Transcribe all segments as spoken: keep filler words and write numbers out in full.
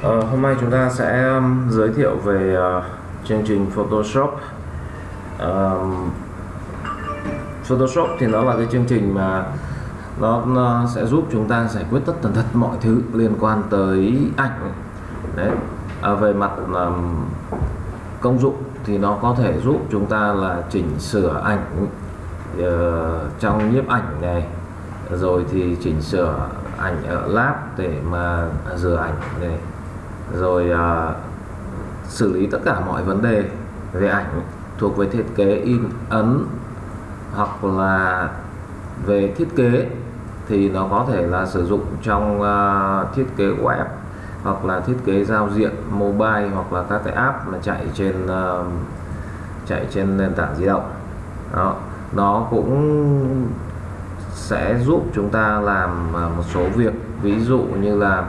Ờ, hôm nay chúng ta sẽ um, giới thiệu về uh, chương trình Photoshop. um, Photoshop thì nó là cái chương trình mà nó, nó sẽ giúp chúng ta giải quyết tất tần tật mọi thứ liên quan tới ảnh. Đấy. À, về mặt um, công dụng thì nó có thể giúp chúng ta là chỉnh sửa ảnh uh, trong nhiếp ảnh này, rồi thì chỉnh sửa ảnh ở lab để mà rửa ảnh này, rồi uh, xử lý tất cả mọi vấn đề về ảnh thuộc về thiết kế in ấn, hoặc là về thiết kế thì nó có thể là sử dụng trong uh, thiết kế web, hoặc là thiết kế giao diện mobile, hoặc là các cái app mà chạy trên uh, chạy trên nền tảng di động. Đó. Nó cũng sẽ giúp chúng ta làm một số việc, ví dụ như là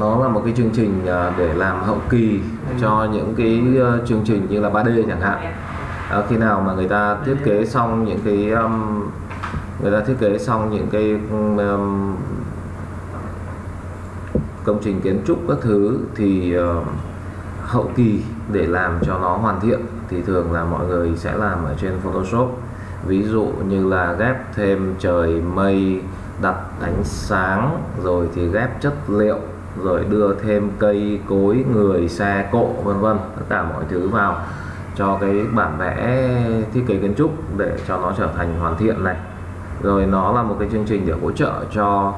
nó là một cái chương trình để làm hậu kỳ cho những cái chương trình như là ba D chẳng hạn. À, khi nào mà người ta thiết kế xong những cái um, người ta thiết kế xong những cái um, công trình kiến trúc các thứ thì uh, hậu kỳ để làm cho nó hoàn thiện thì thường là mọi người sẽ làm ở trên Photoshop. Ví dụ như là ghép thêm trời mây, đặt ánh sáng, rồi thì ghép chất liệu, rồi đưa thêm cây cối, người, xe cộ, vân vân, tất cả mọi thứ vào cho cái bản vẽ thiết kế kiến trúc để cho nó trở thành hoàn thiện này. Rồi nó là một cái chương trình để hỗ trợ cho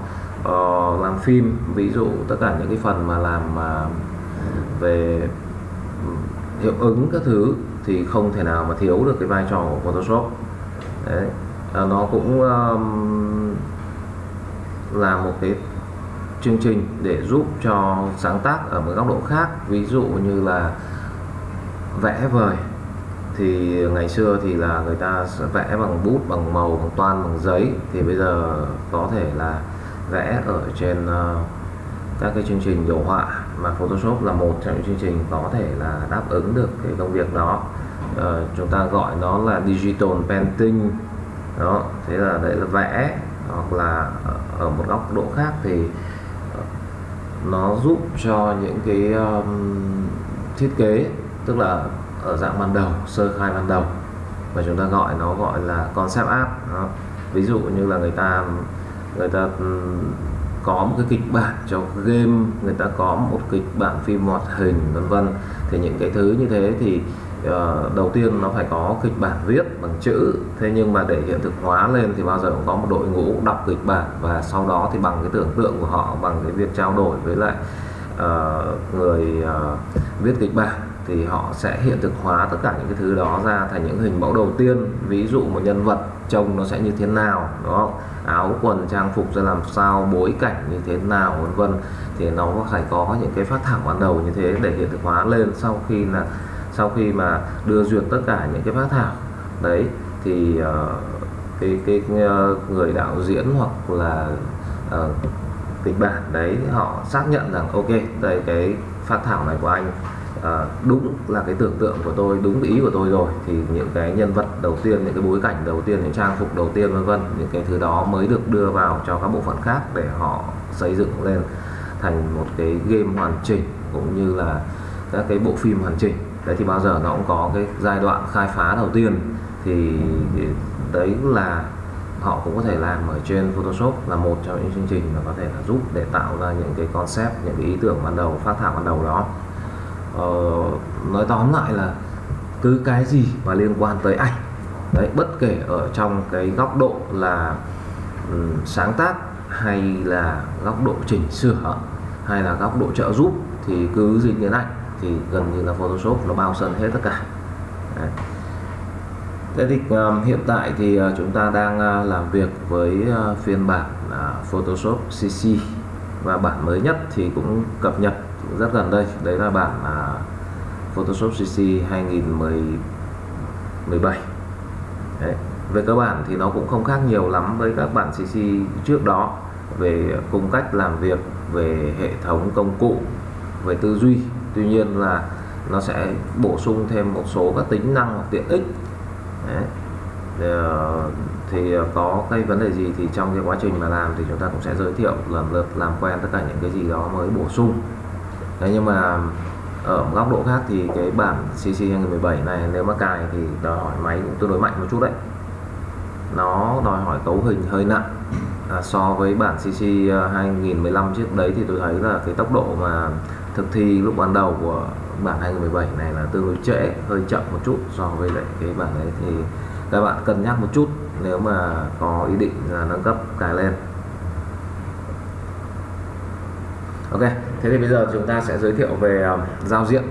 uh, làm phim, ví dụ tất cả những cái phần mà làm uh, về hiệu ứng các thứ thì không thể nào mà thiếu được cái vai trò của Photoshop. Đấy. À, nó cũng um, là một cái chương trình để giúp cho sáng tác ở một góc độ khác, ví dụ như là vẽ vời thì ngày xưa thì là người ta sẽ vẽ bằng bút, bằng màu, bằng toan, bằng giấy, thì bây giờ có thể là vẽ ở trên uh, các cái chương trình đồ họa, mà Photoshop là một trong những chương trình có thể là đáp ứng được cái công việc đó. Uh, chúng ta gọi nó là digital painting đó, thế là đấy là vẽ, hoặc là ở một góc độ khác thì nó giúp cho những cái um, thiết kế, tức là ở dạng ban đầu, sơ khai ban đầu, mà chúng ta gọi nó gọi là concept art đó. Ví dụ như là người ta người ta có một cái kịch bản cho game, người ta có một kịch bản phim hoạt hình, vân vân, thì những cái thứ như thế thì Uh, đầu tiên nó phải có kịch bản viết bằng chữ, thế nhưng mà để hiện thực hóa lên thì bao giờ cũng có một đội ngũ đọc kịch bản, và sau đó thì bằng cái tưởng tượng của họ, bằng cái việc trao đổi với lại uh, người uh, viết kịch bản thì họ sẽ hiện thực hóa tất cả những cái thứ đó ra thành những hình mẫu đầu tiên. Ví dụ một nhân vật trông nó sẽ như thế nào, đúng không? Áo quần trang phục ra làm sao, bối cảnh như thế nào, vân vân, thì nó phải có những cái phát thảo ban đầu như thế để hiện thực hóa lên. Sau khi là sau khi mà đưa duyệt tất cả những cái phát thảo đấy thì uh, cái, cái uh, người đạo diễn hoặc là uh, kịch bản đấy họ xác nhận rằng ok, đây cái phát thảo này của anh uh, đúng là cái tưởng tượng của tôi, đúng ý của tôi rồi, thì những cái nhân vật đầu tiên, những cái bối cảnh đầu tiên, những trang phục đầu tiên, vân vân, những cái thứ đó mới được đưa vào cho các bộ phận khác để họ xây dựng lên thành một cái game hoàn chỉnh, cũng như là các cái bộ phim hoàn chỉnh. Đấy, thì bao giờ nó cũng có cái giai đoạn khai phá đầu tiên, thì đấy là họ cũng có thể làm ở trên Photoshop, là một trong những chương trình mà có thể là giúp để tạo ra những cái concept, những cái ý tưởng ban đầu, phát thảo ban đầu đó. Ờ, nói tóm lại là cứ cái gì mà liên quan tới ảnh đấy, bất kể ở trong cái góc độ là um, sáng tác, hay là góc độ chỉnh sửa, hay là góc độ trợ giúp, thì cứ dính đến ảnh thì gần như là Photoshop nó bao sân hết tất cả. Đấy. Thế thì uh, hiện tại thì uh, chúng ta đang uh, làm việc với uh, phiên bản uh, Photoshop xê xê, và bản mới nhất thì cũng cập nhật rất gần đây, đấy là bản uh, Photoshop xê xê hai nghìn mười bảy. Đấy. Về cơ bản thì nó cũng không khác nhiều lắm với các bản xê xê trước đó về cung cách làm việc, về hệ thống công cụ, về tư duy. Tuy nhiên là nó sẽ bổ sung thêm một số các tính năng hoặc tiện ích. Đấy. Thì có cái vấn đề gì thì trong cái quá trình mà làm thì chúng ta cũng sẽ giới thiệu lần lượt, làm quen tất cả những cái gì đó mới bổ sung. Thế nhưng mà ở góc độ khác thì cái bản xê xê hai không một bảy này nếu mà cài thì đòi hỏi máy cũng tương đối mạnh một chút đấy. Nó đòi hỏi cấu hình hơi nặng à, so với bản xê xê hai không một năm trước đấy thì tôi thấy là cái tốc độ mà thực thi lúc ban đầu của bản hai không một bảy này là tương đối trễ, hơi chậm một chút so với lại cái bản đấy, thì các bạn cân nhắc một chút nếu mà có ý định là nâng cấp cài lên. Ok, thế thì bây giờ chúng ta sẽ giới thiệu về uh, giao diện.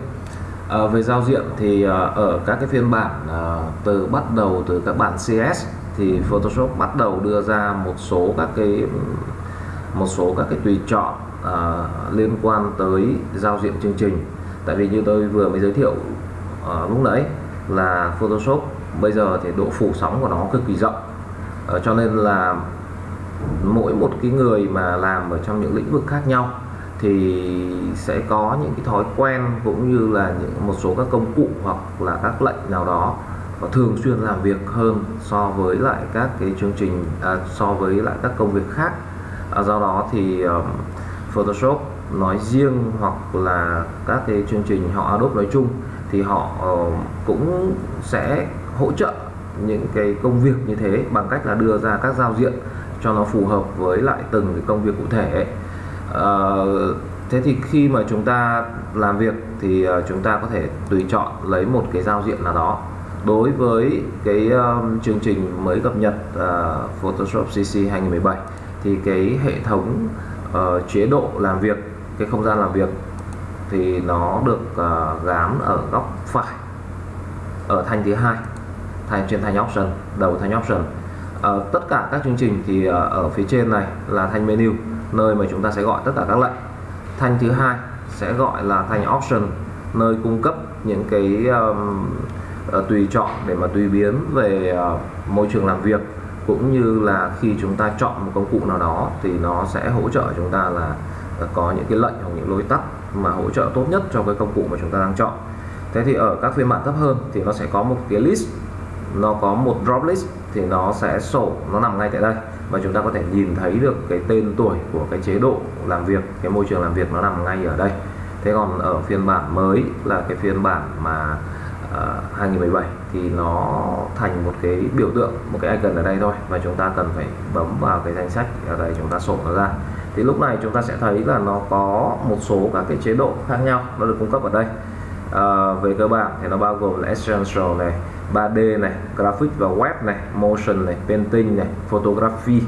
Uh, về giao diện thì uh, ở các cái phiên bản uh, từ bắt đầu từ các bản xê ét thì Photoshop bắt đầu đưa ra một số các cái một số các cái tùy chọn uh, liên quan tới giao diện chương trình. Tại vì như tôi vừa mới giới thiệu uh, lúc nãy là Photoshop bây giờ thì độ phủ sóng của nó cực kỳ rộng, uh, cho nên là mỗi một cái người mà làm ở trong những lĩnh vực khác nhau thì sẽ có những cái thói quen cũng như là những một số các công cụ hoặc là các lệnh nào đó và thường xuyên làm việc hơn so với lại các cái chương trình à, so với lại các công việc khác. À, do đó thì um, Photoshop nói riêng hoặc là các cái chương trình họ Adobe nói chung thì họ uh, cũng sẽ hỗ trợ những cái công việc như thế bằng cách là đưa ra các giao diện cho nó phù hợp với lại từng cái công việc cụ thể ấy. Uh, thế thì khi mà chúng ta làm việc thì uh, chúng ta có thể tùy chọn lấy một cái giao diện nào đó. Đối với cái um, chương trình mới cập nhật uh, Photoshop xê xê hai không một bảy thì cái hệ thống uh, chế độ làm việc, cái không gian làm việc thì nó được uh, gắn ở góc phải ở thanh thứ hai, thanh trên thanh option, đầu thanh option. Uh, tất cả các chương trình thì uh, ở phía trên này là thanh menu, nơi mà chúng ta sẽ gọi tất cả các lệnh. Thanh thứ hai sẽ gọi là thanh option, nơi cung cấp những cái um, tùy chọn để mà tùy biến về uh, môi trường làm việc, cũng như là khi chúng ta chọn một công cụ nào đó thì nó sẽ hỗ trợ chúng ta là có những cái lệnh hoặc những lối tắt mà hỗ trợ tốt nhất cho cái công cụ mà chúng ta đang chọn. Thế thì ở các phiên bản thấp hơn thì nó sẽ có một cái list, nó có một drop list thì nó sẽ sổ, nó nằm ngay tại đây và chúng ta có thể nhìn thấy được cái tên tuổi của cái chế độ làm việc, cái môi trường làm việc nó nằm ngay ở đây. Thế còn ở phiên bản mới là cái phiên bản mà uh, hai không một bảy thì nó thành một cái biểu tượng, một cái icon ở đây thôi và chúng ta cần phải bấm vào cái danh sách ở đây, chúng ta sổ nó ra. Thì lúc này chúng ta sẽ thấy là nó có một số các cái chế độ khác nhau nó được cung cấp ở đây. Uh, về cơ bản thì nó bao gồm là Essential này, ba D này, Graphic và Web này, Motion này, Painting này, Photography.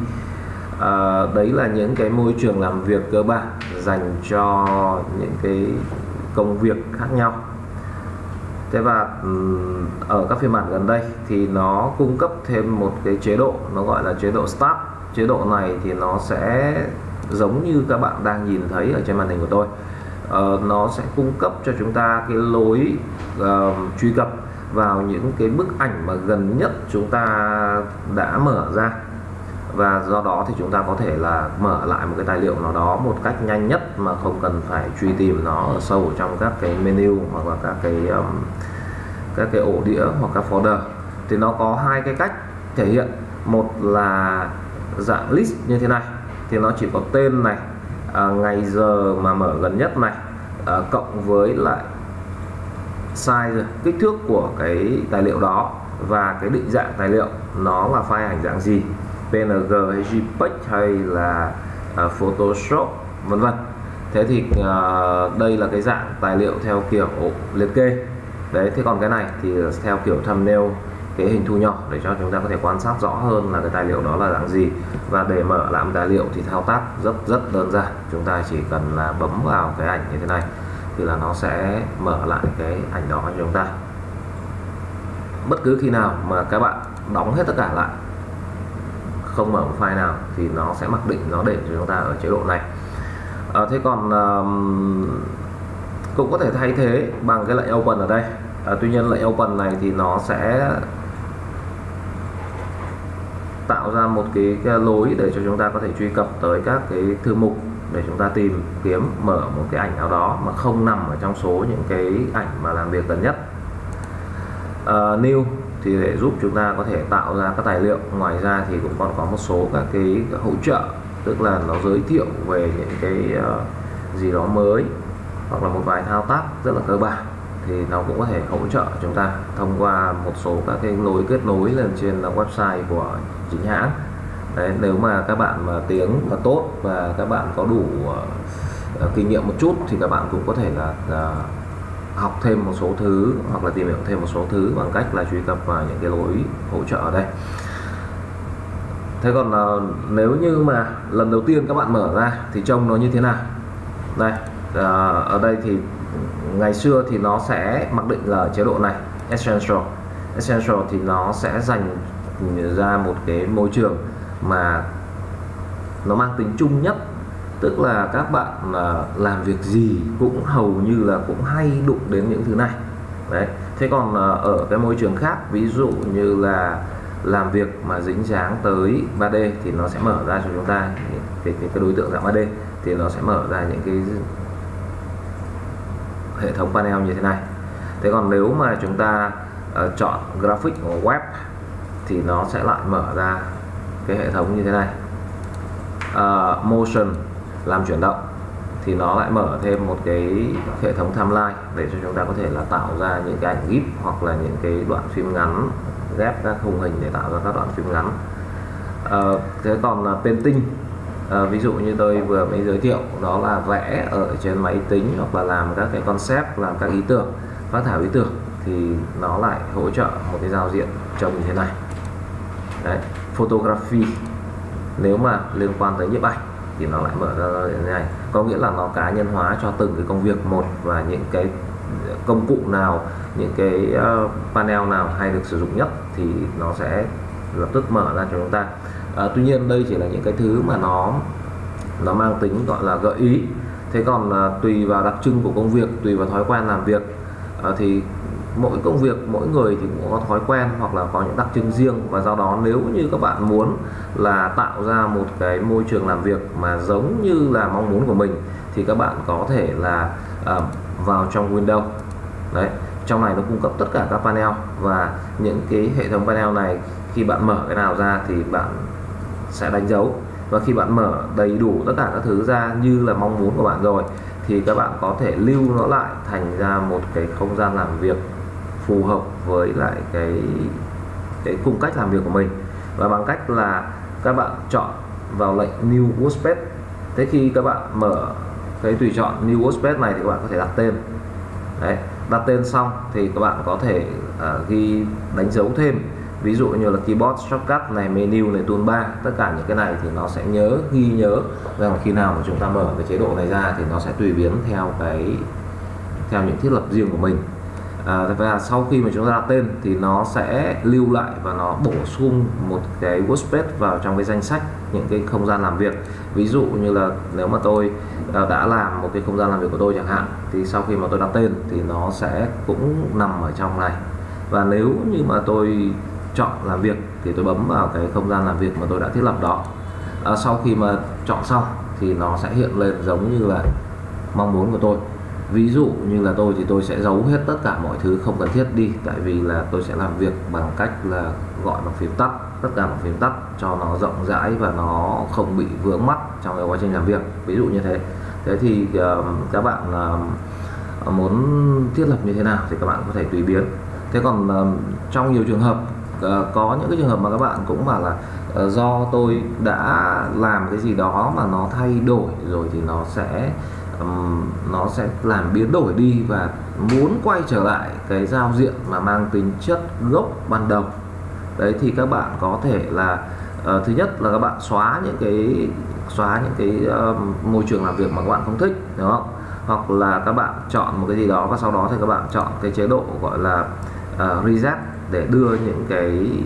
À, đấy là những cái môi trường làm việc cơ bản dành cho những cái công việc khác nhau. Thế và ở các phiên bản gần đây thì nó cung cấp thêm một cái chế độ, nó gọi là chế độ Start. Chế độ này thì nó sẽ giống như các bạn đang nhìn thấy ở trên màn hình của tôi. À, nó sẽ cung cấp cho chúng ta cái lối uh, truy cập vào những cái bức ảnh mà gần nhất chúng ta đã mở ra, và do đó thì chúng ta có thể là mở lại một cái tài liệu nào đó một cách nhanh nhất mà không cần phải truy tìm nó ở sâu trong các cái menu hoặc là các cái um, các cái ổ đĩa hoặc các folder. Thì nó có hai cái cách thể hiện, một là dạng list như thế này thì nó chỉ có tên này, à, ngày giờ mà mở gần nhất này, à, cộng với lại size, kích thước của cái tài liệu đó và cái định dạng tài liệu nó là file ảnh dạng gì, pê en giê hay JPEG hay là uh, Photoshop vân vân. Thế thì uh, đây là cái dạng tài liệu theo kiểu liệt kê đấy. Thế còn cái này thì theo kiểu thumbnail, cái hình thu nhỏ để cho chúng ta có thể quan sát rõ hơn là cái tài liệu đó là dạng gì. Và để mở làm tài liệu thì thao tác rất rất đơn giản, chúng ta chỉ cần là bấm vào cái ảnh như thế này thì là nó sẽ mở lại cái ảnh đó cho chúng ta. Bất cứ khi nào mà các bạn đóng hết tất cả lại, không mở một file nào thì nó sẽ mặc định nó để cho chúng ta ở chế độ này. À, thế còn um, cũng có thể thay thế bằng cái lệnh Open ở đây. À, tuy nhiên lệnh Open này thì nó sẽ tạo ra một cái, cái lối để cho chúng ta có thể truy cập tới các cái thư mục để chúng ta tìm kiếm, mở một cái ảnh nào đó mà không nằm ở trong số những cái ảnh mà làm việc gần nhất. Uh, new thì để giúp chúng ta có thể tạo ra các tài liệu. Ngoài ra thì cũng còn có một số các cái hỗ trợ, tức là nó giới thiệu về những cái uh, gì đó mới hoặc là một vài thao tác rất là cơ bản thì nó cũng có thể hỗ trợ chúng ta thông qua một số các cái lối kết nối lên trên là website của chính hãng. Đấy, nếu mà các bạn mà tiếng là tốt và các bạn có đủ uh, kinh nghiệm một chút thì các bạn cũng có thể là uh, học thêm một số thứ hoặc là tìm hiểu thêm một số thứ bằng cách là truy cập vào những cái lối hỗ trợ ở đây. Thế còn uh, nếu như mà lần đầu tiên các bạn mở ra thì trông nó như thế nào? Đây, uh, ở đây thì ngày xưa thì nó sẽ mặc định là chế độ này, Essential. Essential thì nó sẽ dành ra một cái môi trường mà nó mang tính chung nhất, tức là các bạn làm việc gì cũng hầu như là cũng hay đụng đến những thứ này. Đấy. Thế còn ở cái môi trường khác, ví dụ như là làm việc mà dính dáng tới ba D thì nó sẽ mở ra cho chúng ta cái, cái, cái đối tượng dạng ba D thì nó sẽ mở ra những cái hệ thống panel như thế này. Thế còn nếu mà chúng ta uh, chọn graphic web thì nó sẽ lại mở ra cái hệ thống như thế này. uh, Motion làm chuyển động thì nó lại mở thêm một cái hệ thống timeline để cho chúng ta có thể là tạo ra những cái ảnh gif hoặc là những cái đoạn phim ngắn, ghép các khung hình để tạo ra các đoạn phim ngắn. Uh, thế còn là painting, uh, ví dụ như tôi vừa mới giới thiệu đó là vẽ ở trên máy tính hoặc là làm các cái concept, làm các ý tưởng, phát thảo ý tưởng thì nó lại hỗ trợ một cái giao diện trông như thế này. Đấy. Photography nếu mà liên quan tới nhiếp ảnh thì nó lại mở ra như thế này, có nghĩa là nó cá nhân hóa cho từng cái công việc một và những cái công cụ nào, những cái panel nào hay được sử dụng nhất thì nó sẽ lập tức mở ra cho chúng ta. À, tuy nhiên đây chỉ là những cái thứ mà nó nó mang tính gọi là gợi ý. Thế còn à, tùy vào đặc trưng của công việc, tùy vào thói quen làm việc, à, thì mỗi công việc mỗi người thì cũng có thói quen hoặc là có những đặc trưng riêng, và do đó nếu như các bạn muốn là tạo ra một cái môi trường làm việc mà giống như là mong muốn của mình thì các bạn có thể là à, vào trong Windows. Đấy, trong này nó cung cấp tất cả các panel, và những cái hệ thống panel này khi bạn mở cái nào ra thì bạn sẽ đánh dấu, và khi bạn mở đầy đủ tất cả các thứ ra như là mong muốn của bạn rồi thì các bạn có thể lưu nó lại thành ra một cái không gian làm việc phù hợp với lại cái cái khung cách làm việc của mình, và bằng cách là các bạn chọn vào lệnh New Workspace. Thế khi các bạn mở cái tùy chọn New Workspace này thì các bạn có thể đặt tên. Đấy, đặt tên xong thì các bạn có thể uh, ghi đánh dấu thêm, ví dụ như là keyboard shortcut này, menu này, toolbar, tất cả những cái này thì nó sẽ nhớ ghi nhớ rằng khi nào mà chúng ta mở cái chế độ này ra thì nó sẽ tùy biến theo cái theo những thiết lập riêng của mình. À, và sau khi mà chúng ta đặt tên thì nó sẽ lưu lại và nó bổ sung một cái workspace vào trong cái danh sách những cái không gian làm việc. Ví dụ như là nếu mà tôi đã làm một cái không gian làm việc của tôi chẳng hạn thì sau khi mà tôi đặt tên thì nó sẽ cũng nằm ở trong này, và nếu như mà tôi chọn làm việc thì tôi bấm vào cái không gian làm việc mà tôi đã thiết lập đó. À, sau khi mà chọn xong thì nó sẽ hiện lên giống như là mong muốn của tôi. Ví dụ như là tôi thì tôi sẽ giấu hết tất cả mọi thứ không cần thiết đi, tại vì là tôi sẽ làm việc bằng cách là gọi bằng phím tắt, tất cả bằng phím tắt cho nó rộng rãi và nó không bị vướng mắt trong cái quá trình làm việc, ví dụ như thế. Thế thì uh, các bạn uh, muốn thiết lập như thế nào thì các bạn có thể tùy biến. Thế còn uh, trong nhiều trường hợp có những cái trường hợp mà các bạn cũng bảo là do tôi đã làm cái gì đó mà nó thay đổi rồi thì nó sẽ um, nó sẽ làm biến đổi đi, và muốn quay trở lại cái giao diện mà mang tính chất gốc ban đầu. Đấy thì các bạn có thể là uh, thứ nhất là các bạn xóa những cái xóa những cái uh, môi trường làm việc mà các bạn không thích, đúng không? Hoặc là các bạn chọn một cái gì đó và sau đó thì các bạn chọn cái chế độ gọi là uh, reset để đưa những cái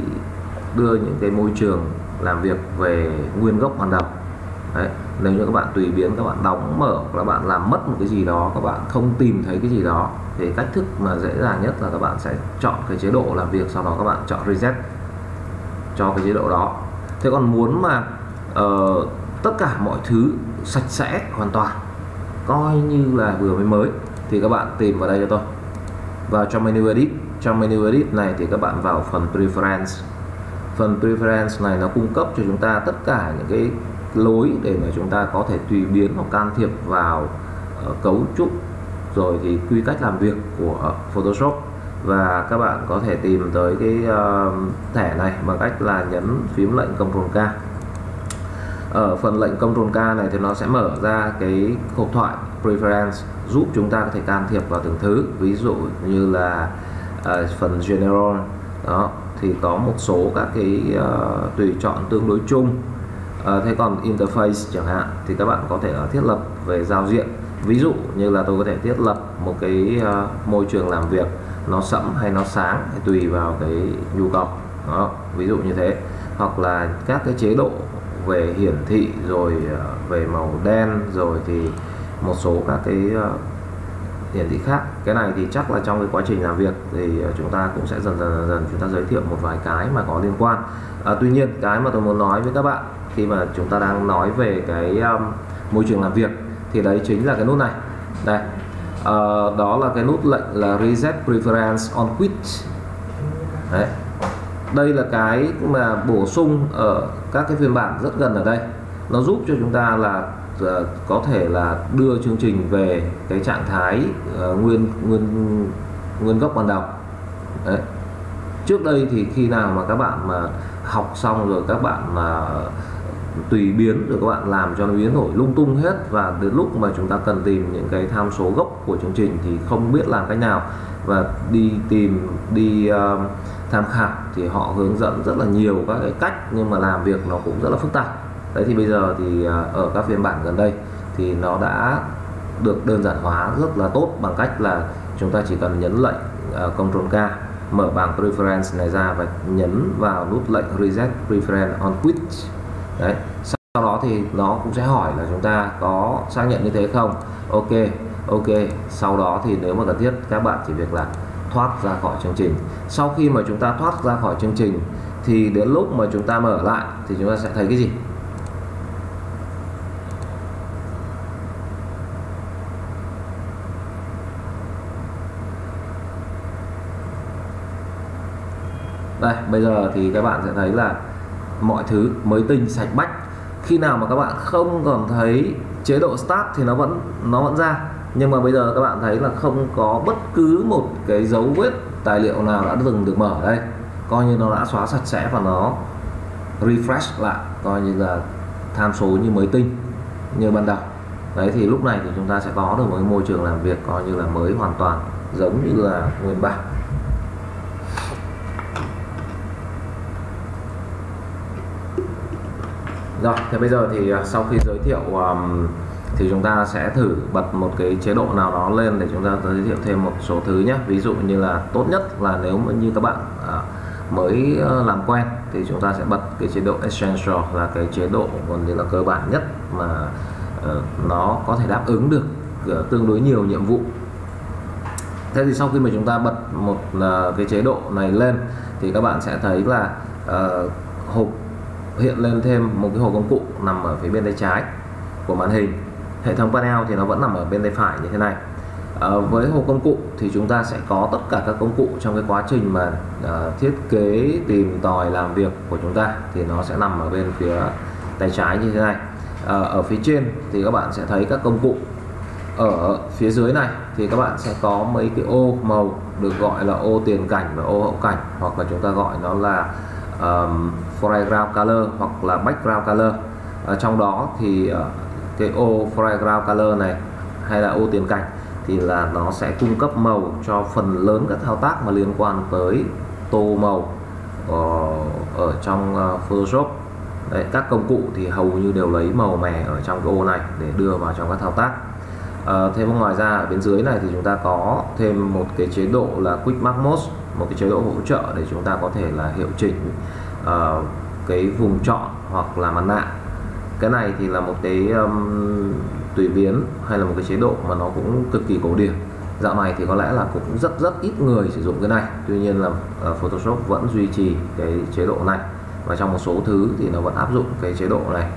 đưa những cái môi trường làm việc về nguyên gốc ban đầu. Đấy, nếu như các bạn tùy biến, các bạn đóng mở hoặc là bạn làm mất một cái gì đó, các bạn không tìm thấy cái gì đó thì cách thức mà dễ dàng nhất là các bạn sẽ chọn cái chế độ làm việc, sau đó các bạn chọn reset cho cái chế độ đó. Thế còn muốn mà uh, tất cả mọi thứ sạch sẽ hoàn toàn, coi như là vừa mới mới thì các bạn tìm vào đây cho tôi, vào trong menu edit. Trong menu edit này thì các bạn vào phần preference. Phần preference này nó cung cấp cho chúng ta tất cả những cái lối để mà chúng ta có thể tùy biến hoặc can thiệp vào uh, cấu trúc rồi thì quy cách làm việc của Photoshop, và các bạn có thể tìm tới cái uh, thẻ này bằng cách là nhấn phím lệnh Control K. Ở phần lệnh Control K này thì nó sẽ mở ra cái hộp thoại Preference giúp chúng ta có thể can thiệp vào từng thứ, ví dụ như là uh, phần General đó thì có một số các cái uh, tùy chọn tương đối chung. Uh, thế còn Interface chẳng hạn thì các bạn có thể uh, thiết lập về giao diện, ví dụ như là tôi có thể thiết lập một cái uh, môi trường làm việc nó sẫm hay nó sáng hay tùy vào cái nhu cầu đó, ví dụ như thế, hoặc là các cái chế độ về hiển thị rồi uh, về màu đen rồi thì một số các cái uh, hiển thị khác. Cái này thì chắc là trong cái quá trình làm việc thì chúng ta cũng sẽ dần dần dần, dần chúng ta giới thiệu một vài cái mà có liên quan. À, tuy nhiên cái mà tôi muốn nói với các bạn khi mà chúng ta đang nói về cái um, môi trường làm việc thì đấy chính là cái nút này đây. À, đó là cái nút lệnh là Reset Preference on Quit đấy. Đây là cái mà bổ sung ở các cái phiên bản rất gần ở đây, nó giúp cho chúng ta là có thể là đưa chương trình về cái trạng thái uh, nguyên nguyên nguyên gốc ban đầu. Đấy. Trước đây thì khi nào mà các bạn mà học xong rồi các bạn mà tùy biến rồi các bạn làm cho nó biến đổi lung tung hết, và đến lúc mà chúng ta cần tìm những cái tham số gốc của chương trình thì không biết làm cách nào, và đi tìm đi uh, tham khảo thì họ hướng dẫn rất là nhiều các cái cách, nhưng mà làm việc nó cũng rất là phức tạp. Đấy thì bây giờ thì ở các phiên bản gần đây thì nó đã được đơn giản hóa rất là tốt bằng cách là chúng ta chỉ cần nhấn lệnh Ctrl K, mở bảng Preference này ra và nhấn vào nút lệnh Reset Preference on Quit. Đấy. Sau đó thì nó cũng sẽ hỏi là chúng ta có xác nhận như thế không? Ok, ok. Sau đó thì nếu mà cần thiết các bạn chỉ việc là thoát ra khỏi chương trình. Sau khi mà chúng ta thoát ra khỏi chương trình thì đến lúc mà chúng ta mở lại thì chúng ta sẽ thấy cái gì? Đây, bây giờ thì các bạn sẽ thấy là mọi thứ mới tinh sạch bách. Khi nào mà các bạn không còn thấy chế độ Start thì nó vẫn nó vẫn ra, nhưng mà bây giờ các bạn thấy là không có bất cứ một cái dấu vết tài liệu nào đã từng được mở đây, coi như nó đã xóa sạch sẽ và nó refresh lại, coi như là tham số như mới tinh như ban đầu. Đấy thì lúc này thì chúng ta sẽ có được một cái môi trường làm việc coi như là mới hoàn toàn giống như là nguyên bản. Rồi, thế bây giờ thì sau khi giới thiệu um, thì chúng ta sẽ thử bật một cái chế độ nào đó lên để chúng ta giới thiệu thêm một số thứ nhé. Ví dụ như là tốt nhất là nếu như các bạn uh, mới làm quen thì chúng ta sẽ bật cái chế độ Essential, là cái chế độ còn như là cơ bản nhất mà uh, nó có thể đáp ứng được uh, tương đối nhiều nhiệm vụ. Thế thì sau khi mà chúng ta bật một uh, cái chế độ này lên thì các bạn sẽ thấy là uh, hộp hiện lên thêm một cái hộp công cụ nằm ở phía bên tay trái của màn hình. Hệ thống panel thì nó vẫn nằm ở bên tay phải như thế này. À, với hộp công cụ thì chúng ta sẽ có tất cả các công cụ trong cái quá trình mà à, thiết kế, tìm tòi, làm việc của chúng ta thì nó sẽ nằm ở bên phía tay trái như thế này. À, ở phía trên thì các bạn sẽ thấy các công cụ. Ở phía dưới này thì các bạn sẽ có mấy cái ô màu được gọi là ô tiền cảnh và ô hậu cảnh, hoặc là chúng ta gọi nó là Um, foreground color hoặc là background color. Ở trong đó thì uh, cái ô foreground color này hay là ô tiền cảnh thì là nó sẽ cung cấp màu cho phần lớn các thao tác mà liên quan tới tô màu uh, ở trong uh, Photoshop. Đấy, các công cụ thì hầu như đều lấy màu mè ở trong cái ô này để đưa vào trong các thao tác. Uh, thêm ngoài ra ở bên dưới này thì chúng ta có thêm một cái chế độ là Quick Mark Mode, một cái chế độ hỗ trợ để chúng ta có thể là hiệu chỉnh uh, cái vùng chọn hoặc là mặt nạ. Cái này thì là một cái um, tùy biến hay là một cái chế độ mà nó cũng cực kỳ cổ điển. Dạo này thì có lẽ là cũng rất rất ít người sử dụng cái này. Tuy nhiên là uh, Photoshop vẫn duy trì cái chế độ này, và trong một số thứ thì nó vẫn áp dụng cái chế độ này.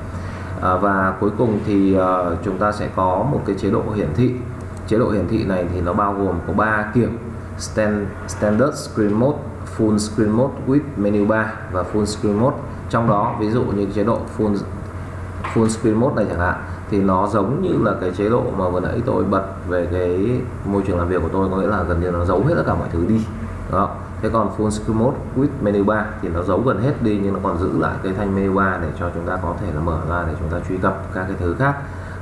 Uh, và cuối cùng thì uh, chúng ta sẽ có một cái chế độ hiển thị. Chế độ hiển thị này thì nó bao gồm có ba kiểu: Stand, Standard Screen Mode, Full Screen Mode with Menu Bar và Full Screen Mode. Trong đó ví dụ như chế độ Full, full Screen Mode này chẳng hạn thì nó giống như là cái chế độ mà vừa nãy tôi bật về cái môi trường làm việc của tôi, có nghĩa là gần như nó giấu hết tất cả mọi thứ đi đó. Thế còn Full Screen Mode with Menu Bar thì nó giấu gần hết đi nhưng nó còn giữ lại cái thanh Menu Bar để cho chúng ta có thể là mở ra để chúng ta truy cập các cái thứ khác.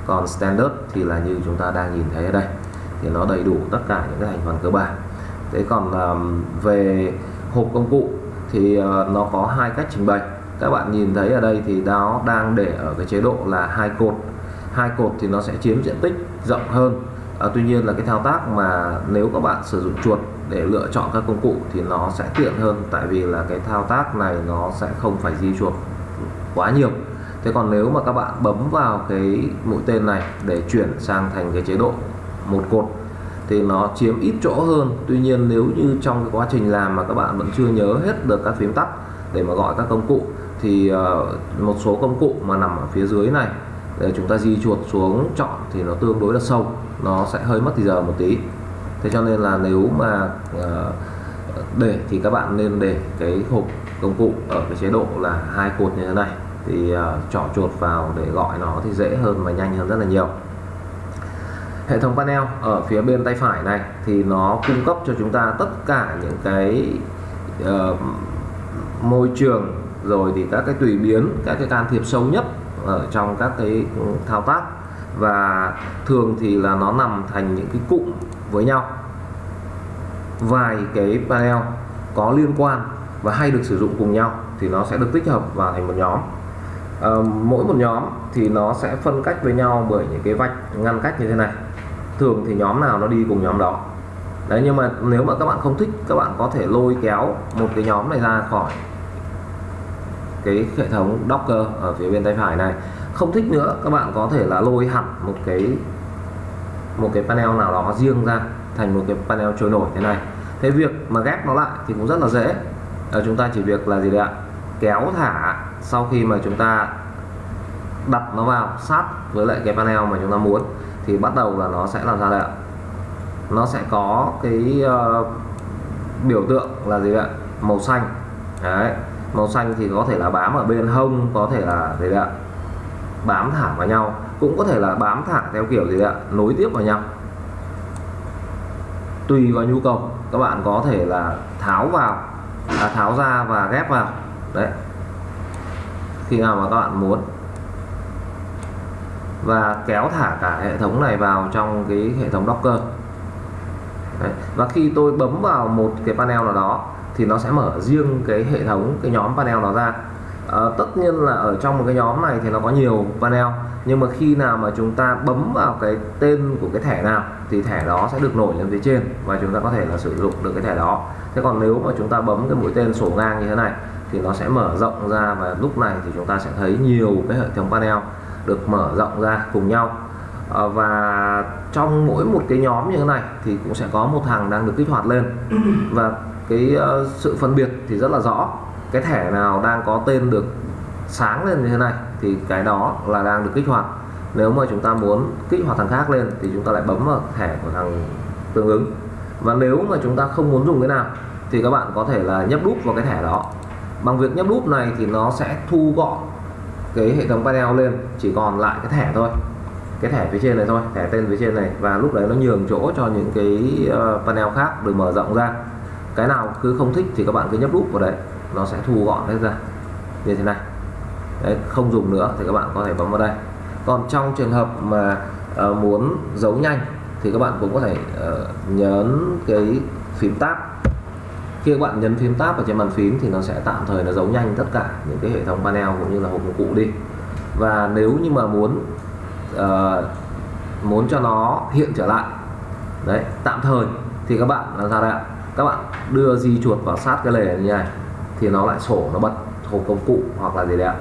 Còn Standard thì là như chúng ta đang nhìn thấy ở đây, thì nó đầy đủ tất cả những cái thành phần cơ bản. Thế còn um, về hộp công cụ thì uh, nó có hai cách trình bày. Các bạn nhìn thấy ở đây thì nó đang để ở cái chế độ là hai cột. Hai cột thì nó sẽ chiếm diện tích rộng hơn. À, tuy nhiên là cái thao tác mà nếu các bạn sử dụng chuột để lựa chọn các công cụ thì nó sẽ tiện hơn, tại vì là cái thao tác này nó sẽ không phải di chuột quá nhiều. Thế còn nếu mà các bạn bấm vào cái mũi tên này để chuyển sang thành cái chế độ một cột thì nó chiếm ít chỗ hơn. Tuy nhiên nếu như trong cái quá trình làm mà các bạn vẫn chưa nhớ hết được các phím tắt để mà gọi các công cụ thì một số công cụ mà nằm ở phía dưới này để chúng ta di chuột xuống chọn thì nó tương đối là sâu, nó sẽ hơi mất thì giờ một tí. Thế cho nên là nếu mà để thì các bạn nên để cái hộp công cụ ở cái chế độ là hai cột như thế này, thì trỏ chuột vào để gọi nó thì dễ hơn và nhanh hơn rất là nhiều. Hệ thống panel ở phía bên tay phải này thì nó cung cấp cho chúng ta tất cả những cái uh, môi trường, rồi thì các cái tùy biến, các cái can thiệp sâu nhất ở trong các cái thao tác, và thường thì là nó nằm thành những cái cụm với nhau. Vài cái panel có liên quan và hay được sử dụng cùng nhau thì nó sẽ được tích hợp vào thành một nhóm. À, mỗi một nhóm thì nó sẽ phân cách với nhau bởi những cái vạch ngăn cách như thế này. Thường thì nhóm nào nó đi cùng nhóm đó. Đấy, nhưng mà nếu mà các bạn không thích, các bạn có thể lôi kéo một cái nhóm này ra khỏi cái hệ thống Docker ở phía bên tay phải này. Không thích nữa, các bạn có thể là lôi hẳn một cái một cái panel nào đó riêng ra thành một cái panel trôi nổi thế này. Thế việc mà ghép nó lại thì cũng rất là dễ. À, chúng ta chỉ việc là gì đấy ạ? Kéo thả sau khi mà chúng ta đặt nó vào sát với lại cái panel mà chúng ta muốn thì bắt đầu là nó sẽ làm sao đây ạ? Nó sẽ có cái uh, biểu tượng là gì ạ? Màu xanh. Đấy, màu xanh thì có thể là bám ở bên hông, có thể là gì ạ? Bám thả vào nhau, cũng có thể là bám thả theo kiểu gì ạ? Nối tiếp vào nhau. Tùy vào nhu cầu, các bạn có thể là tháo vào, à, tháo ra và ghép vào. Đấy, khi nào mà các bạn muốn, và kéo thả cả hệ thống này vào trong cái hệ thống Docker. Đấy. Và khi tôi bấm vào một cái panel nào đó thì nó sẽ mở riêng cái hệ thống, cái nhóm panel đó ra. À, tất nhiên là ở trong một cái nhóm này thì nó có nhiều panel, nhưng mà khi nào mà chúng ta bấm vào cái tên của cái thẻ nào thì thẻ đó sẽ được nổi lên phía trên và chúng ta có thể là sử dụng được cái thẻ đó. Thế còn nếu mà chúng ta bấm cái mũi tên sổ ngang như thế này thì nó sẽ mở rộng ra, và lúc này thì chúng ta sẽ thấy nhiều cái hệ thống panel được mở rộng ra cùng nhau. À, và trong mỗi một cái nhóm như thế này thì cũng sẽ có một thằng đang được kích hoạt lên, và cái uh, sự phân biệt thì rất là rõ. Cái thẻ nào đang có tên được sáng lên như thế này thì cái đó là đang được kích hoạt. Nếu mà chúng ta muốn kích hoạt thằng khác lên thì chúng ta lại bấm vào thẻ của thằng tương ứng. Và nếu mà chúng ta không muốn dùng cái nào thì các bạn có thể là nhấp đúp vào cái thẻ đó. Bằng việc nhấp đúp này thì nó sẽ thu gọn cái hệ thống panel lên, chỉ còn lại cái thẻ thôi, cái thẻ phía trên này thôi, thẻ tên phía trên này, và lúc đấy nó nhường chỗ cho những cái panel khác được mở rộng ra. Cái nào cứ không thích thì các bạn cứ nhấp đúp vào đấy, nó sẽ thu gọn hết ra như thế này. Đấy, không dùng nữa thì các bạn có thể bấm vào đây. Còn trong trường hợp mà uh, muốn giấu nhanh thì các bạn cũng có thể uh, nhấn cái phím tab. Khi các bạn nhấn phím tab ở trên bàn phím thì nó sẽ tạm thời nó giấu nhanh tất cả những cái hệ thống panel cũng như là hộp công cụ đi. Và nếu như mà muốn uh, muốn cho nó hiện trở lại đấy tạm thời thì các bạn làm sao đây ạ? Các bạn đưa di chuột vào sát cái lề như này thì nó lại sổ, nó bật hộp công cụ hoặc là gì đấy ạ,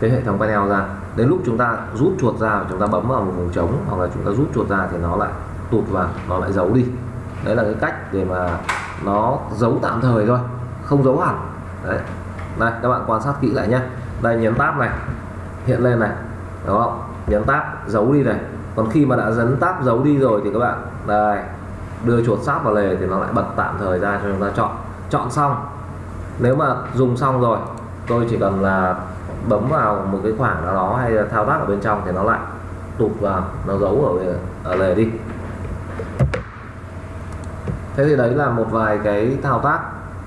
cái hệ thống panel ra. Đến lúc chúng ta rút chuột ra và chúng ta bấm vào một vùng trống hoặc là chúng ta rút chuột ra thì nó lại tụt vào, nó lại giấu đi. Đấy là cái cách để mà nó giấu tạm thời thôi, không giấu hẳn. Đấy, đây các bạn quan sát kỹ lại nhé. Đây, nhấn tab này hiện lên này, đúng không? Nhấn tab giấu đi này. Còn khi mà đã dấn tab giấu đi rồi thì các bạn đây đưa chuột sát vào lề thì nó lại bật tạm thời ra cho chúng ta chọn. Chọn xong, nếu mà dùng xong rồi tôi chỉ cần là bấm vào một cái khoảng nào đó hay thao tác ở bên trong thì nó lại tụt vào, nó giấu ở, ở lề đi. Thế thì đấy là một vài cái thao tác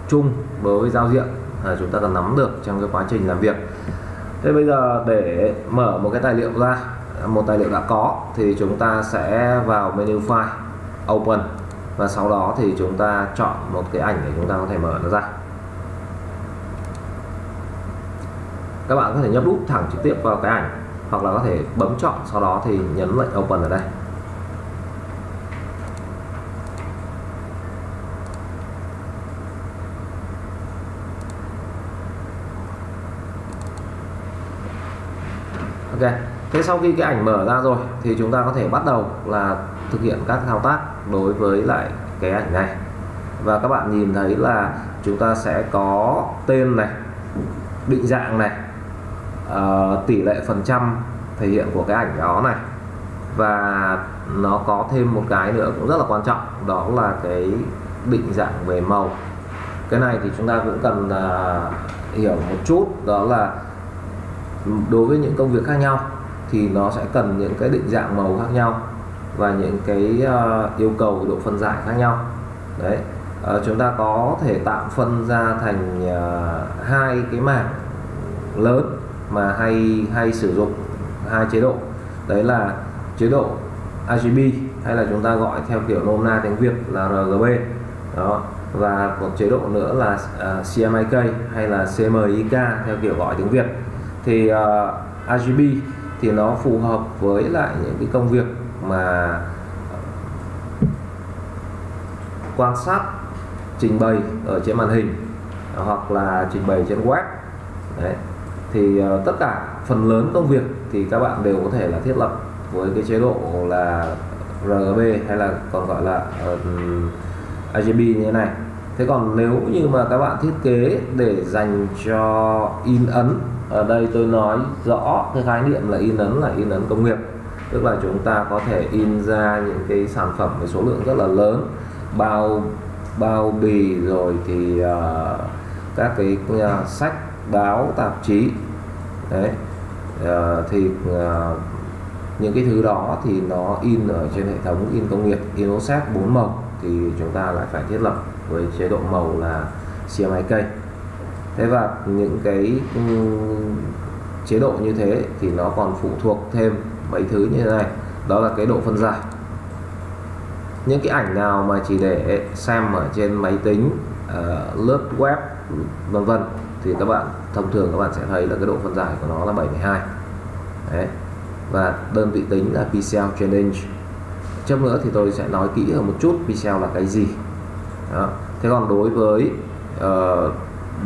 chung đối với giao diện là chúng ta cần nắm được trong cái quá trình làm việc. Thế bây giờ để mở một cái tài liệu ra, một tài liệu đã có, thì chúng ta sẽ vào menu File, Open, và sau đó thì chúng ta chọn một cái ảnh để chúng ta có thể mở nó ra. Các bạn có thể nhấp nút thẳng trực tiếp vào cái ảnh, hoặc là có thể bấm chọn sau đó thì nhấn lệnh Open ở đây. Ok, thế sau khi cái ảnh mở ra rồi thì chúng ta có thể bắt đầu là thực hiện các thao tác đối với lại cái ảnh này. Và các bạn nhìn thấy là chúng ta sẽ có tên này, định dạng này, uh, tỷ lệ phần trăm thể hiện của cái ảnh đó này, và nó có thêm một cái nữa cũng rất là quan trọng, đó là cái định dạng về màu. Cái này thì chúng ta cũng cần uh, hiểu một chút, đó là đối với những công việc khác nhau thì nó sẽ cần những cái định dạng màu khác nhau và những cái uh, yêu cầu độ phân giải khác nhau. Đấy, uh, chúng ta có thể tạm phân ra thành uh, hai cái mảng lớn mà hay hay sử dụng hai chế độ. Đấy là chế độ R G B, hay là chúng ta gọi theo kiểu nôm na tiếng Việt là R G B. Đó, và một chế độ nữa là uh, C M Y K hay là C M Y K theo kiểu gọi tiếng Việt. Thì uh, R G B thì nó phù hợp với lại những cái công việc mà quan sát, trình bày ở trên màn hình hoặc là trình bày trên web. Đấy, thì uh, tất cả phần lớn công việc thì các bạn đều có thể là thiết lập với cái chế độ là R G B hay là còn gọi là uh, R G B như thế này. Thế còn nếu như mà các bạn thiết kế để dành cho in ấn, ở đây tôi nói rõ cái khái niệm là in ấn là in ấn công nghiệp, tức là chúng ta có thể in ra những cái sản phẩm với số lượng rất là lớn, bao bao bì rồi thì uh, các cái uh, sách báo tạp chí. Đấy, uh, thì uh, những cái thứ đó thì nó in ở trên hệ thống in công nghiệp, in offset bốn màu, thì chúng ta lại phải thiết lập với chế độ màu là C M Y K. Thế và những cái chế độ như thế thì nó còn phụ thuộc thêm mấy thứ như thế này, đó là cái độ phân giải. Những cái ảnh nào mà chỉ để xem ở trên máy tính, uh, lướt web vân vân thì các bạn thông thường các bạn sẽ thấy là cái độ phân giải của nó là bảy mươi hai. Đấy, và đơn vị tính là pixel trên inch. Chốc nữa thì tôi sẽ nói kỹ hơn một chút pixel là cái gì. Đó. Thế còn đối với uh,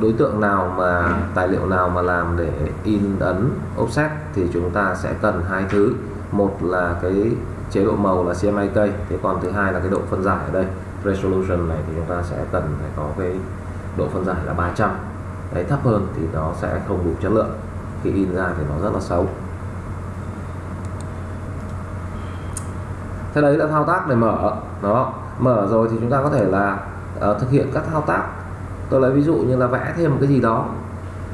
đối tượng nào mà tài liệu nào mà làm để in ấn offset thì chúng ta sẽ cần hai thứ, một là cái chế độ màu là C M Y K, thế còn thứ hai là cái độ phân giải ở đây resolution này, thì chúng ta sẽ cần phải có cái độ phân giải là ba trăm. Đấy, thấp hơn thì nó sẽ không đủ chất lượng, khi in ra thì nó rất là xấu. Thế đấy là thao tác để mở. Đó, mở rồi thì chúng ta có thể là uh, thực hiện các thao tác. Tôi lấy ví dụ như là vẽ thêm một cái gì đó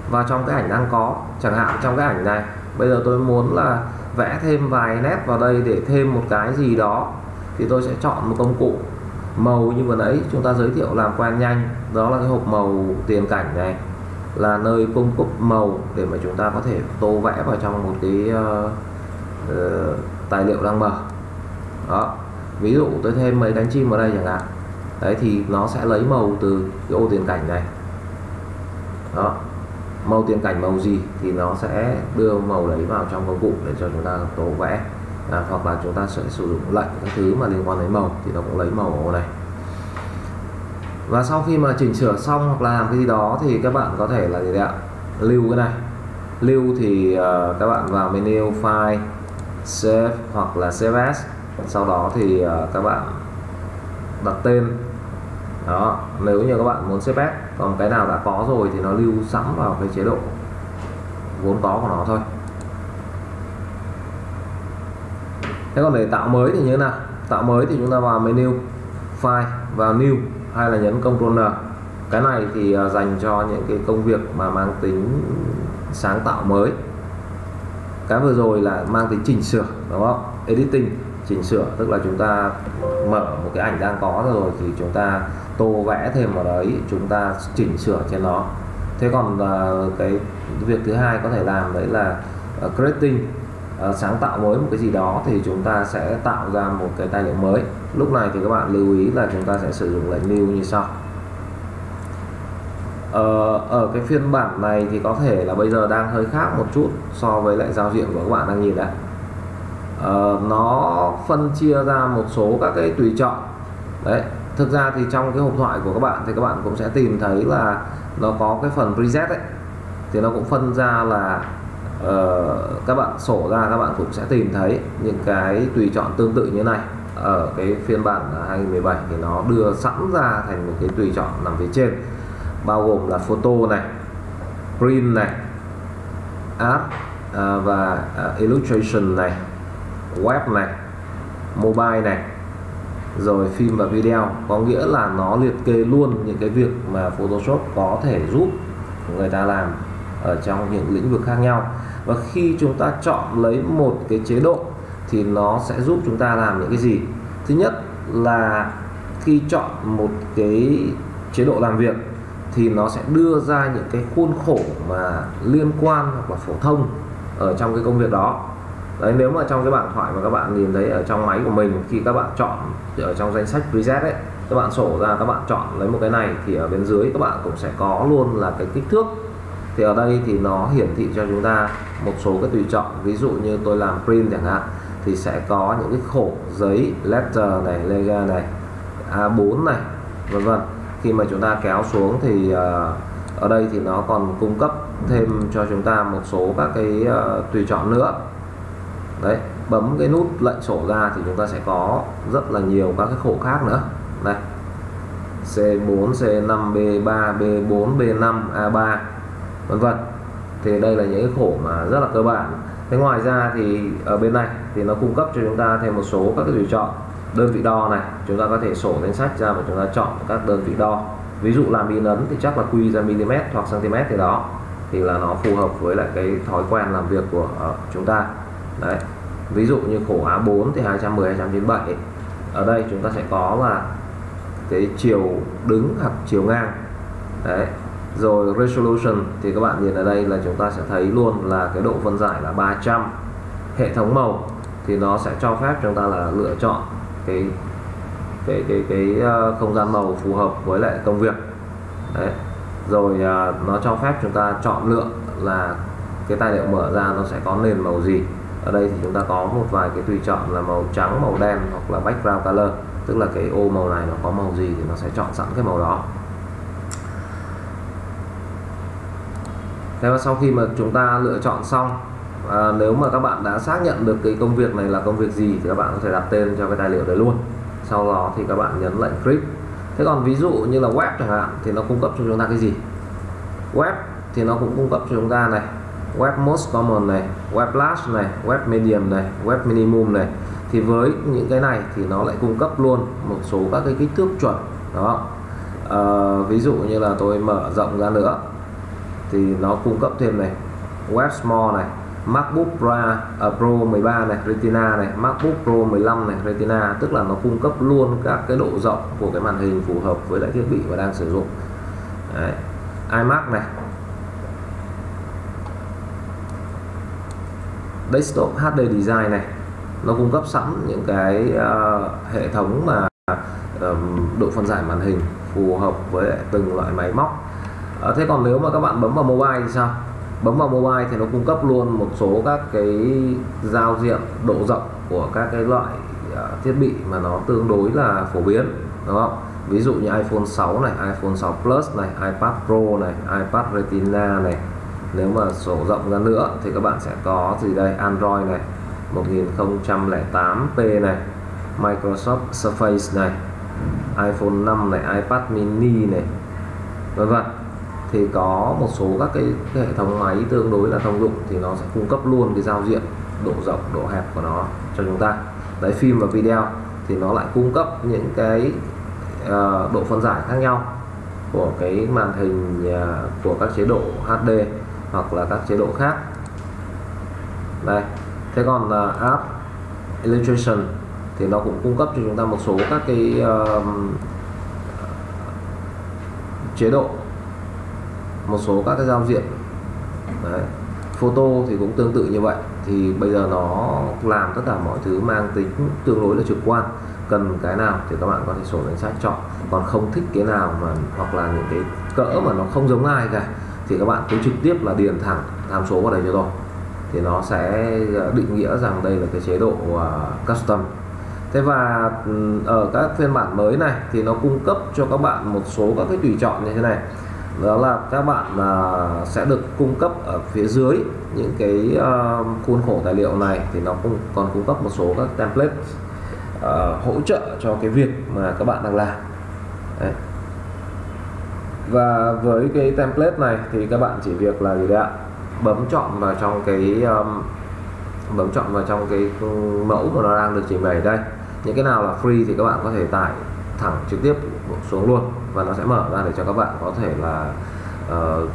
vào trong cái ảnh đang có. Chẳng hạn trong cái ảnh này, bây giờ tôi muốn là vẽ thêm vài nét vào đây để thêm một cái gì đó, thì tôi sẽ chọn một công cụ màu như vừa nãy chúng ta giới thiệu làm quen nhanh. Đó là cái hộp màu tiền cảnh này, là nơi cung cấp màu để mà chúng ta có thể tô vẽ vào trong một cái uh, uh, tài liệu đang mở. Đó, ví dụ tôi thêm mấy cánh chim vào đây chẳng hạn. Đấy, thì nó sẽ lấy màu từ cái ô tiền cảnh này. Đó, màu tiền cảnh màu gì thì nó sẽ đưa màu đấy vào trong công cụ để cho chúng ta tô vẽ. À, hoặc là chúng ta sẽ sử dụng lệnh các thứ mà liên quan đến màu thì nó cũng lấy màu ở ô này. Và sau khi mà chỉnh sửa xong hoặc là làm cái gì đó thì các bạn có thể là gì đấy ạ, lưu cái này. Lưu thì uh, các bạn vào menu File, Save hoặc là Save As. Sau đó thì uh, các bạn đặt tên. Đó, nếu như các bạn muốn xếp ép, còn cái nào đã có rồi thì nó lưu sẵn vào cái chế độ vốn có của nó thôi. Thế còn để tạo mới thì như thế nào? Tạo mới thì chúng ta vào menu File, vào New hay là nhấn Ctrl N. Cái này thì dành cho những cái công việc mà mang tính sáng tạo mới. Cái vừa rồi là mang tính chỉnh sửa, đúng không? Editing, chỉnh sửa, tức là chúng ta mở một cái ảnh đang có rồi thì chúng ta tô vẽ thêm vào đấy, chúng ta chỉnh sửa trên nó. Thế còn uh, cái việc thứ hai có thể làm đấy là uh, creating, uh, sáng tạo mới một cái gì đó, thì chúng ta sẽ tạo ra một cái tài liệu mới. Lúc này thì các bạn lưu ý là chúng ta sẽ sử dụng lệnh new như sau. Uh, ở cái phiên bản này thì có thể là bây giờ đang hơi khác một chút so với lại giao diện của các bạn đang nhìn đấy. Uh, nó phân chia ra một số các cái tùy chọn đấy. Thực ra thì trong cái hộp thoại của các bạn thì các bạn cũng sẽ tìm thấy là nó có cái phần preset ấy, thì nó cũng phân ra là uh, các bạn sổ ra các bạn cũng sẽ tìm thấy những cái tùy chọn tương tự như này. Ở cái phiên bản hai nghìn không trăm mười bảy thì nó đưa sẵn ra thành một cái tùy chọn nằm phía trên, bao gồm là photo này, print này, art uh, và uh, illustration này, web này, mobile này, rồi phim và video. Có nghĩa là nó liệt kê luôn những cái việc mà Photoshop có thể giúp người ta làm ở trong những lĩnh vực khác nhau. Và khi chúng ta chọn lấy một cái chế độ thì nó sẽ giúp chúng ta làm những cái gì? Thứ nhất là khi chọn một cái chế độ làm việc thì nó sẽ đưa ra những cái khuôn khổ mà liên quan hoặc là phổ thông ở trong cái công việc đó. Đấy, nếu mà trong cái bảng thoại mà các bạn nhìn thấy ở trong máy của mình, khi các bạn chọn ở trong danh sách preset ấy, các bạn sổ ra các bạn chọn lấy một cái này thì ở bên dưới các bạn cũng sẽ có luôn là cái kích thước. Thì ở đây thì nó hiển thị cho chúng ta một số cái tùy chọn. Ví dụ như tôi làm print chẳng hạn thì sẽ có những cái khổ giấy letter này, lega này, a bốn này, vân vân. Khi mà chúng ta kéo xuống thì uh, ở đây thì nó còn cung cấp thêm cho chúng ta một số các cái uh, tùy chọn nữa. Đấy, bấm cái nút lệnh sổ ra thì chúng ta sẽ có rất là nhiều các cái khổ khác nữa. Đây, C bốn, C năm, B ba, B bốn, B năm, A ba, vân vân. Thì đây là những cái khổ mà rất là cơ bản. Thế ngoài ra thì ở bên này thì nó cung cấp cho chúng ta thêm một số các cái tùy chọn. Đơn vị đo này, chúng ta có thể sổ danh sách ra và chúng ta chọn các đơn vị đo. Ví dụ làm in ấn thì chắc là quy ra mm hoặc cm thì đó, thì là nó phù hợp với lại cái thói quen làm việc của uh, chúng ta. Đấy, ví dụ như khổ A bốn thì hai trăm mười, hai trăm chín mươi bảy. Ở đây chúng ta sẽ có là cái chiều đứng hoặc chiều ngang. Đấy, rồi resolution thì các bạn nhìn ở đây là chúng ta sẽ thấy luôn là cái độ phân giải là ba trăm. Hệ thống màu thì nó sẽ cho phép chúng ta là lựa chọn cái cái cái cái không gian màu phù hợp với lại công việc. Đấy, rồi nó cho phép chúng ta chọn lựa là cái tài liệu mở ra nó sẽ có nền màu gì. Ở đây thì chúng ta có một vài cái tùy chọn là màu trắng, màu đen hoặc là background color, tức là cái ô màu này nó có màu gì thì nó sẽ chọn sẵn cái màu đó. Thế và sau khi mà chúng ta lựa chọn xong, à, nếu mà các bạn đã xác nhận được cái công việc này là công việc gì thì các bạn có thể đặt tên cho cái tài liệu đấy luôn. Sau đó thì các bạn nhấn lệnh click. Thế còn ví dụ như là web chẳng hạn thì nó cung cấp cho chúng ta cái gì? Web thì nó cũng cung cấp cho chúng ta này, web most common này, web large này, web medium này, web minimum này. Thì với những cái này thì nó lại cung cấp luôn một số các cái kích thước chuẩn đó. À, ví dụ như là tôi mở rộng ra nữa thì nó cung cấp thêm này, web small này, MacBook Pro, uh, Pro mười ba này, Retina này, MacBook Pro mười lăm này, Retina. Tức là nó cung cấp luôn các cái độ rộng của cái màn hình phù hợp với lại thiết bị mà đang sử dụng. Đấy, iMac này, desktop hát đê design này, nó cung cấp sẵn những cái uh, hệ thống mà uh, độ phân giải màn hình phù hợp với từng loại máy móc. Uh, thế còn nếu mà các bạn bấm vào mobile thì sao? Bấm vào mobile thì nó cung cấp luôn một số các cái giao diện độ rộng của các cái loại uh, thiết bị mà nó tương đối là phổ biến, đúng không? Ví dụ như iPhone sáu này, iPhone sáu Plus này, iPad Pro này, iPad Retina này. Nếu mà sổ rộng ra nữa thì các bạn sẽ có gì đây? Android này, một nghìn không trăm lẻ tám p này, Microsoft Surface này, iPhone năm này, iPad mini này, vân vân. Thì có một số các cái, cái hệ thống máy tương đối là thông dụng thì nó sẽ cung cấp luôn cái giao diện độ rộng, độ hẹp của nó cho chúng ta. Đấy, phim và video thì nó lại cung cấp những cái uh, độ phân giải khác nhau của cái màn hình uh, của các chế độ hát đê. hoặc là các chế độ khác. Đây, thế còn là app Illustration thì nó cũng cung cấp cho chúng ta một số các cái uh, chế độ, một số các cái giao diện. Đấy. Photo thì cũng tương tự như vậy, thì bây giờ nó làm tất cả mọi thứ mang tính tương đối là trực quan, cần cái nào thì các bạn có thể sổ danh sách chọn, còn không thích cái nào mà hoặc là những cái cỡ mà nó không giống ai cả thì các bạn cứ trực tiếp là điền thẳng hàm số vào đây cho tôi, thì nó sẽ định nghĩa rằng đây là cái chế độ custom. Thế và ở các phiên bản mới này thì nó cung cấp cho các bạn một số các cái tùy chọn như thế này, đó là các bạn sẽ được cung cấp ở phía dưới những cái khuôn khổ tài liệu này thì nó cũng còn cung cấp một số các template hỗ trợ cho cái việc mà các bạn đang làm. Đấy. Và với cái template này thì các bạn chỉ việc là gì đấy ạ, bấm chọn vào trong cái um, bấm chọn vào trong cái mẫu mà nó đang được trình bày đây. Những cái nào là free thì các bạn có thể tải thẳng trực tiếp xuống luôn và nó sẽ mở ra để cho các bạn có thể là uh,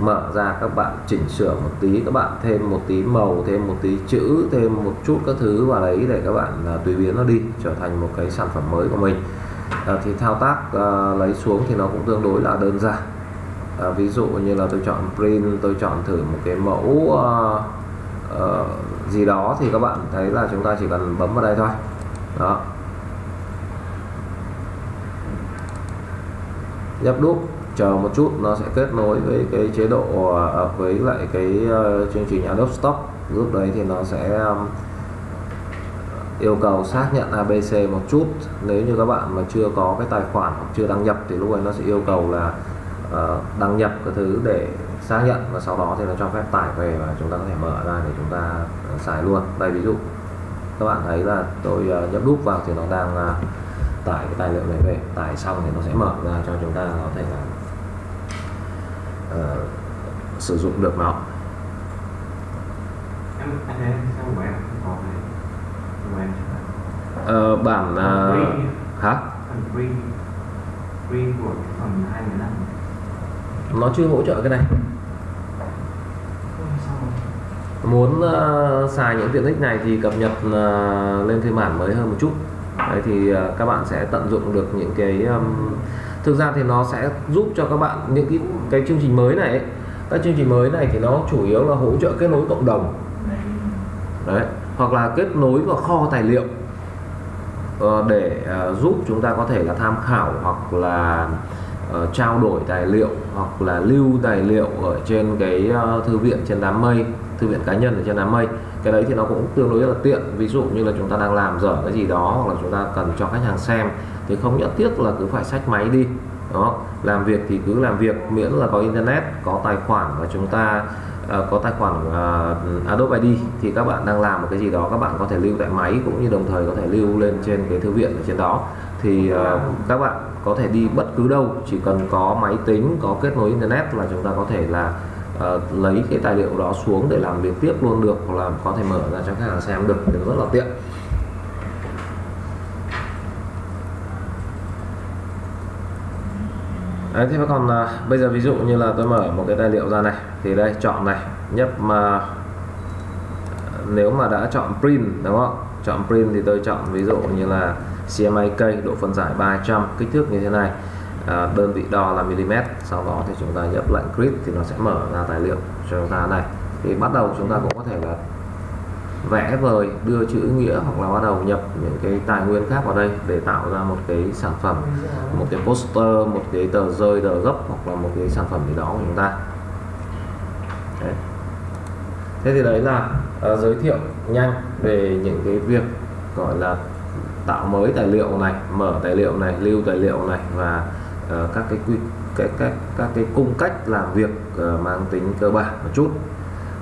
mở ra, các bạn chỉnh sửa một tí, các bạn thêm một tí màu, thêm một tí chữ, thêm một chút các thứ vào đấy để các bạn uh, tùy biến nó đi trở thành một cái sản phẩm mới của mình. Uh, thì thao tác uh, lấy xuống thì nó cũng tương đối là đơn giản. À, ví dụ như là tôi chọn print, tôi chọn thử một cái mẫu uh, uh, gì đó thì các bạn thấy là chúng ta chỉ cần bấm vào đây thôi. Đó. Nhấp đúp, chờ một chút nó sẽ kết nối với cái chế độ uh, với lại cái uh, chương trình Adobe Stock. Lúc đấy thì nó sẽ um, yêu cầu xác nhận a bê xê một chút. Nếu như các bạn mà chưa có cái tài khoản hoặc chưa đăng nhập thì lúc ấy nó sẽ yêu cầu là đăng nhập cái thứ để xác nhận, và sau đó thì nó cho phép tải về và chúng ta có thể mở ra để chúng ta xài luôn. Đây ví dụ các bạn thấy là tôi nhấp đúp vào thì nó đang tải cái tài liệu này về, tải xong thì nó sẽ mở ra cho chúng ta có thể là uh, sử dụng được nó. Uh, bản uh, hả? Nó chưa hỗ trợ cái này. Muốn uh, xài những tiện ích này thì cập nhật uh, lên phiên bản mới hơn một chút. Đấy thì uh, các bạn sẽ tận dụng được những cái um, thực ra thì nó sẽ giúp cho các bạn những cái, cái chương trình mới này ấy. Các chương trình mới này thì nó chủ yếu là hỗ trợ kết nối cộng đồng. Đấy. Hoặc là kết nối vào kho tài liệu uh, để uh, giúp chúng ta có thể là tham khảo hoặc là Uh, trao đổi tài liệu hoặc là lưu tài liệu ở trên cái uh, thư viện trên đám mây, thư viện cá nhân ở trên đám mây. Cái đấy thì nó cũng tương đối là tiện. Ví dụ như là chúng ta đang làm dở cái gì đó hoặc là chúng ta cần cho khách hàng xem thì không nhất thiết là cứ phải xách máy đi. Đó, làm việc thì cứ làm việc, miễn là có internet, có tài khoản và chúng ta uh, có tài khoản uh, Adobe i đê thì các bạn đang làm một cái gì đó, các bạn có thể lưu tại máy cũng như đồng thời có thể lưu lên trên cái thư viện ở trên đó. Thì uh, các bạn có thể đi bất cứ đâu, chỉ cần có máy tính, có kết nối internet là chúng ta có thể là uh, lấy cái tài liệu đó xuống để làm việc tiếp luôn được, hoặc là có thể mở ra cho khách hàng xem được, thì rất là tiện. Đấy, thế còn uh, bây giờ ví dụ như là tôi mở một cái tài liệu ra này thì đây, chọn này, nhấp mà nếu mà đã chọn print đúng không? Chọn print thì tôi chọn ví dụ như là xê em i ca, độ phân giải ba trăm, kích thước như thế này, à, đơn vị đo là mm. Sau đó thì chúng ta nhấp lệnh click thì nó sẽ mở ra tài liệu cho chúng ta này. Thì bắt đầu chúng ta cũng có thể là vẽ vời, đưa chữ nghĩa hoặc là bắt đầu nhập những cái tài nguyên khác vào đây để tạo ra một cái sản phẩm, một cái poster, một cái tờ rơi, tờ gấp hoặc là một cái sản phẩm gì đó của chúng ta. Đấy. Thế thì đấy là uh, giới thiệu nhanh về những cái việc gọi là tạo mới tài liệu này, mở tài liệu này, lưu tài liệu này và uh, các cái quy cái các các cái cung cách làm việc uh, mang tính cơ bản một chút.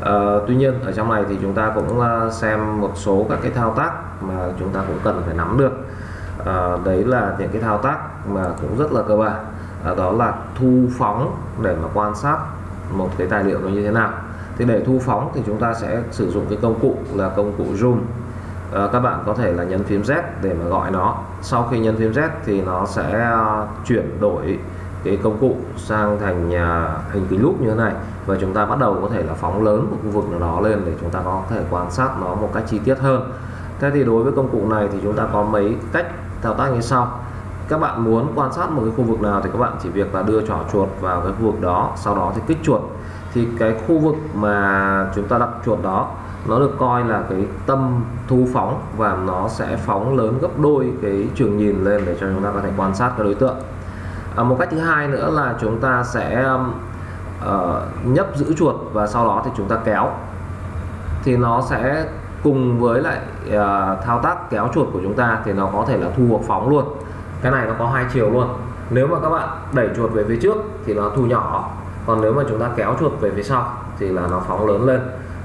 Uh, tuy nhiên ở trong này thì chúng ta cũng uh, xem một số các cái thao tác mà chúng ta cũng cần phải nắm được. Uh, đấy là những cái thao tác mà cũng rất là cơ bản. Uh, đó là thu phóng để mà quan sát một cái tài liệu nó như thế nào. Thì để thu phóng thì chúng ta sẽ sử dụng cái công cụ là công cụ zoom. À, các bạn có thể là nhấn phím Z để mà gọi nó. Sau khi nhấn phím Z thì nó sẽ uh, chuyển đổi cái công cụ sang thành uh, hình kính lúp như thế này. và chúng ta bắt đầu có thể là phóng lớn của khu vực nào đó lên để chúng ta có thể quan sát nó một cách chi tiết hơn. Thế thì đối với công cụ này thì chúng ta có mấy cách thao tác như sau. Các bạn muốn quan sát một cái khu vực nào thì các bạn chỉ việc là đưa trỏ chuột vào cái khu vực đó, sau đó thì kích chuột. Thì cái khu vực mà chúng ta đặt chuột đó nó được coi là cái tâm thu phóng, và nó sẽ phóng lớn gấp đôi cái trường nhìn lên để cho chúng ta có thể quan sát cái đối tượng. À, một cách thứ hai nữa là chúng ta sẽ uh, nhấp giữ chuột và sau đó thì chúng ta kéo, thì nó sẽ cùng với lại uh, thao tác kéo chuột của chúng ta thì nó có thể là thu hoặc phóng luôn. Cái này nó có hai chiều luôn. Nếu mà các bạn đẩy chuột về phía trước thì nó thu nhỏ, còn nếu mà chúng ta kéo chuột về phía sau thì là nó phóng lớn lên.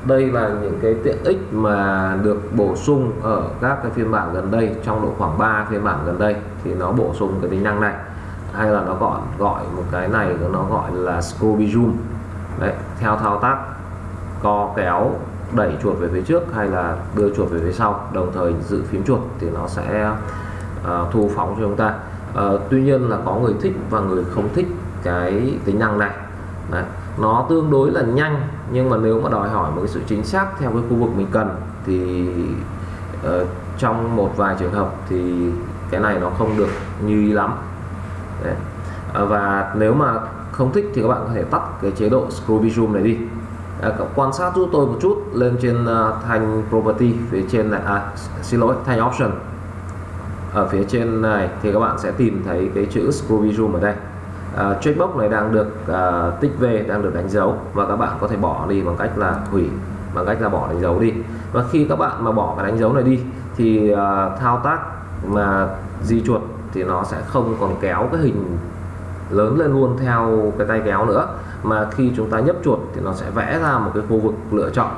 Đây là những cái tiện ích mà được bổ sung ở các cái phiên bản gần đây, trong độ khoảng ba phiên bản gần đây thì nó bổ sung cái tính năng này, hay là nó gọi gọi một cái này nó gọi là Scroll Zoom. Đấy, theo thao tác co kéo đẩy chuột về phía trước hay là đưa chuột về phía sau, đồng thời giữ phím chuột thì nó sẽ uh, thu phóng cho chúng ta. Uh, tuy nhiên là có người thích và người không thích cái tính năng này. Đấy, nó tương đối là nhanh, nhưng mà nếu mà đòi hỏi một cái sự chính xác theo cái khu vực mình cần thì uh, trong một vài trường hợp thì cái này nó không được như ý lắm. Đấy. À, và nếu mà không thích thì các bạn có thể tắt cái chế độ Scroll Zoom này đi. À, quan sát giúp tôi một chút lên trên uh, thanh Property phía trên này, à, xin lỗi, thanh Option ở phía trên này thì các bạn sẽ tìm thấy cái chữ Scroll Zoom ở đây. À, checkbox này đang được uh, tích về, đang được đánh dấu, và các bạn có thể bỏ đi bằng cách là hủy, bằng cách là bỏ đánh dấu đi. Và khi các bạn mà bỏ cái đánh dấu này đi thì uh, thao tác mà di chuột thì nó sẽ không còn kéo cái hình lớn lên luôn theo cái tay kéo nữa, mà khi chúng ta nhấp chuột thì nó sẽ vẽ ra một cái khu vực lựa chọn.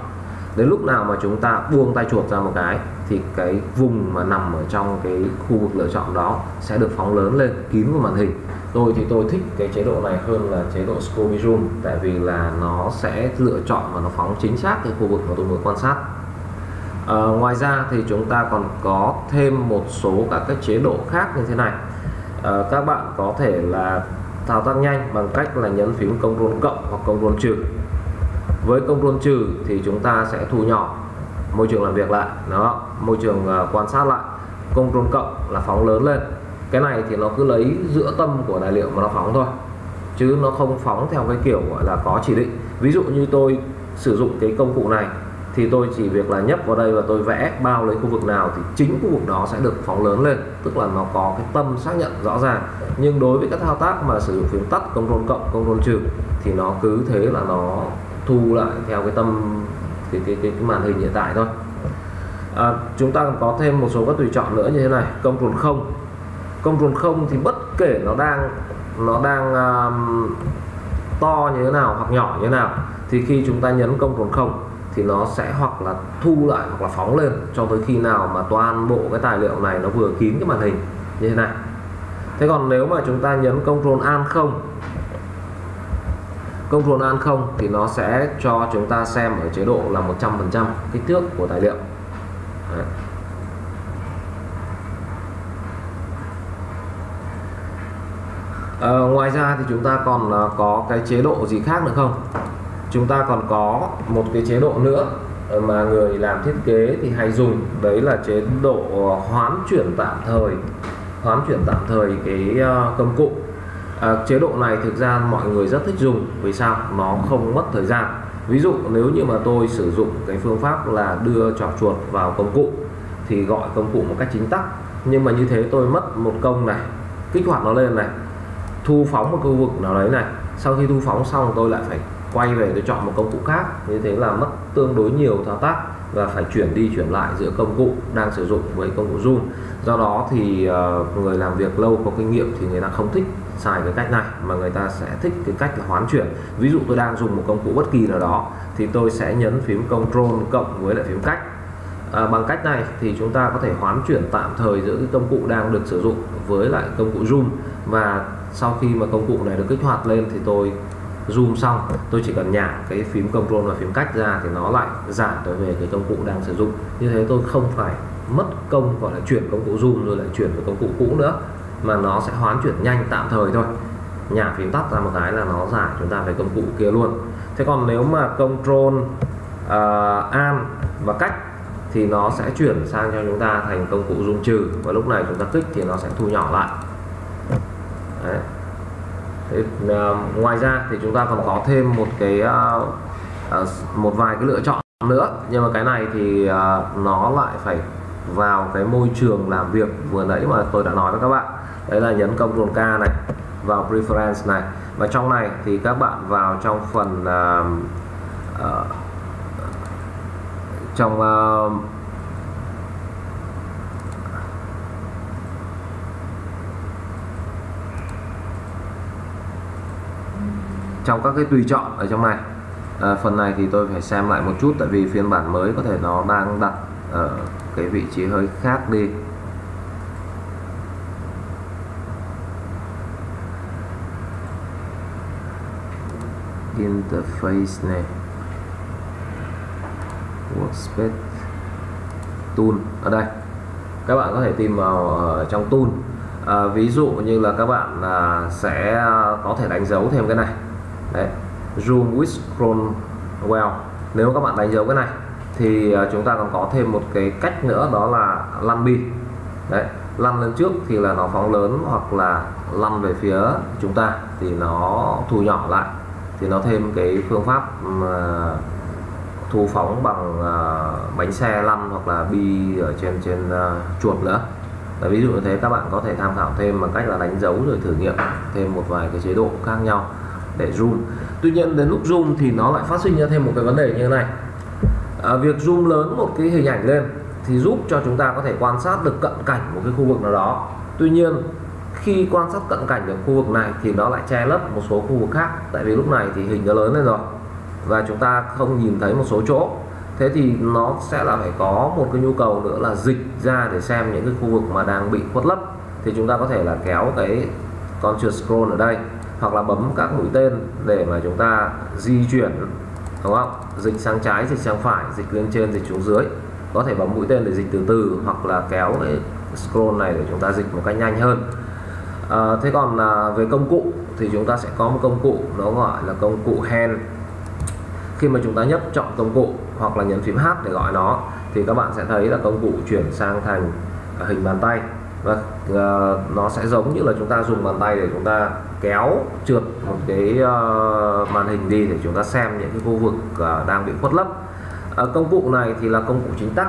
Đến lúc nào mà chúng ta buông tay chuột ra một cái thì cái vùng mà nằm ở trong cái khu vực lựa chọn đó sẽ được phóng lớn lên, kín của màn hình. Tôi thì tôi thích cái chế độ này hơn là chế độ Scroll Zoom, tại vì là nó sẽ lựa chọn và nó phóng chính xác cái khu vực mà tôi muốn quan sát. À, ngoài ra thì chúng ta còn có thêm một số các cái chế độ khác như thế này. À, các bạn có thể là thao tác nhanh bằng cách là nhấn phím Ctrl cộng hoặc Ctrl trừ. Với Ctrl trừ thì chúng ta sẽ thu nhỏ môi trường làm việc lại, đó, môi trường uh, quan sát lại. Ctrl cộng là phóng lớn lên. Cái này thì nó cứ lấy giữa tâm của tài liệu mà nó phóng thôi, chứ nó không phóng theo cái kiểu gọi là có chỉ định. Ví dụ như tôi sử dụng cái công cụ này thì tôi chỉ việc là nhấp vào đây và tôi vẽ bao lấy khu vực nào thì chính khu vực đó sẽ được phóng lớn lên, tức là nó có cái tâm xác nhận rõ ràng. Nhưng đối với các thao tác mà sử dụng phím tắt, Ctrl cộng, Ctrl trừ thì nó cứ thế là nó thu lại theo cái tâm cái cái cái, cái màn hình hiện tại thôi. À, chúng ta còn có thêm một số các tùy chọn nữa như thế này, Ctrl không. Ctrl không thì bất kể nó đang nó đang um, to như thế nào hoặc nhỏ như thế nào thì khi chúng ta nhấn Ctrl không thì nó sẽ hoặc là thu lại hoặc là phóng lên cho tới khi nào mà toàn bộ cái tài liệu này nó vừa kín cái màn hình như thế này. Thế còn nếu mà chúng ta nhấn Ctrl Alt không, Ctrl Alt không thì nó sẽ cho chúng ta xem ở chế độ là một trăm phần trăm kích thước của tài liệu. Đấy. À, ngoài ra thì chúng ta còn có cái chế độ gì khác nữa không? Chúng ta còn có một cái chế độ nữa mà người làm thiết kế thì hay dùng, đấy là chế độ hoán chuyển tạm thời, hoán chuyển tạm thời cái công cụ. À, chế độ này thực ra mọi người rất thích dùng. Vì sao? Nó không mất thời gian. Ví dụ nếu như mà tôi sử dụng cái phương pháp là đưa trỏ chuột vào công cụ thì gọi công cụ một cách chính tắc, nhưng mà như thế tôi mất một công này, kích hoạt nó lên này, thu phóng một khu vực nào đấy này, sau khi thu phóng xong tôi lại phải quay về để chọn một công cụ khác, như thế là mất tương đối nhiều thao tác và phải chuyển đi chuyển lại giữa công cụ đang sử dụng với công cụ Zoom. Do đó thì uh, người làm việc lâu có kinh nghiệm thì người ta không thích xài cái cách này, mà người ta sẽ thích cái cách là hoán chuyển. Ví dụ tôi đang dùng một công cụ bất kỳ nào đó thì tôi sẽ nhấn phím Ctrl cộng với lại phím cách. À, bằng cách này thì chúng ta có thể hoán chuyển tạm thời giữa cái công cụ đang được sử dụng với lại công cụ Zoom, và sau khi mà công cụ này được kích hoạt lên thì tôi zoom xong, tôi chỉ cần nhả cái phím Ctrl và phím cách ra thì nó lại giảm tới về cái công cụ đang sử dụng. Như thế tôi không phải mất công gọi là chuyển công cụ zoom rồi lại chuyển về công cụ cũ nữa, mà nó sẽ hoán chuyển nhanh tạm thời thôi. Nhả phím tắt ra một cái là nó giải chúng ta về công cụ kia luôn. Thế còn nếu mà Control uh, Alt và cách thì nó sẽ chuyển sang cho chúng ta thành công cụ zoom trừ, và lúc này chúng ta kích thì nó sẽ thu nhỏ lại. Đấy. Thế, uh, ngoài ra thì chúng ta còn có thêm một cái uh, uh, một vài cái lựa chọn nữa, nhưng mà cái này thì uh, nó lại phải vào cái môi trường làm việc vừa nãy mà tôi đã nói với các bạn, đấy là nhấn Ctrl K này, vào Preference này, và trong này thì các bạn vào trong phần uh, uh, trong uh, trong các cái tùy chọn ở trong này. À, phần này thì tôi phải xem lại một chút, tại vì phiên bản mới có thể nó đang đặt ở cái vị trí hơi khác đi. Interface này, Workspace, Tool, ở đây các bạn có thể tìm vào ở trong Tool. À, ví dụ như là các bạn à, sẽ có thể đánh dấu thêm cái này. Đấy, Zoom with Scroll Well. Nếu các bạn đánh dấu cái này thì chúng ta còn có thêm một cái cách nữa, đó là lăn bi. Đấy, lăn lên trước thì là nó phóng lớn, hoặc là lăn về phía chúng ta thì nó thu nhỏ lại. Thì nó thêm cái phương pháp thu phóng bằng bánh xe lăn hoặc là bi ở trên trên chuột nữa. Đấy, ví dụ như thế, các bạn có thể tham khảo thêm bằng cách là đánh dấu rồi thử nghiệm thêm một vài cái chế độ khác nhau để zoom. Tuy nhiên đến lúc zoom thì nó lại phát sinh ra thêm một cái vấn đề như thế này. À, việc zoom lớn một cái hình ảnh lên thì giúp cho chúng ta có thể quan sát được cận cảnh một cái khu vực nào đó. Tuy nhiên khi quan sát cận cảnh ở khu vực này thì nó lại che lấp một số khu vực khác, tại vì lúc này thì hình nó lớn lên rồi và chúng ta không nhìn thấy một số chỗ. Thế thì nó sẽ là phải có một cái nhu cầu nữa là dịch ra để xem những cái khu vực mà đang bị khuất lấp. Thì chúng ta có thể là kéo cái Ctrl Scroll ở đây, hoặc là bấm các mũi tên để mà chúng ta di chuyển, đúng không? Dịch sang trái, dịch sang phải, dịch lên trên, dịch xuống dưới. Có thể bấm mũi tên để dịch từ từ, hoặc là kéo cái scroll này để chúng ta dịch một cách nhanh hơn. À, thế còn à, về công cụ thì chúng ta sẽ có một công cụ nó gọi là công cụ Hand. Khi mà chúng ta nhấp chọn công cụ hoặc là nhấn phím H để gọi nó thì các bạn sẽ thấy là công cụ chuyển sang thành hình bàn tay. Và uh, nó sẽ giống như là chúng ta dùng bàn tay để chúng ta kéo trượt một cái uh, màn hình đi để chúng ta xem những cái khu vực uh, đang bị khuất lấp. Uh, công cụ này thì là công cụ chính tắc,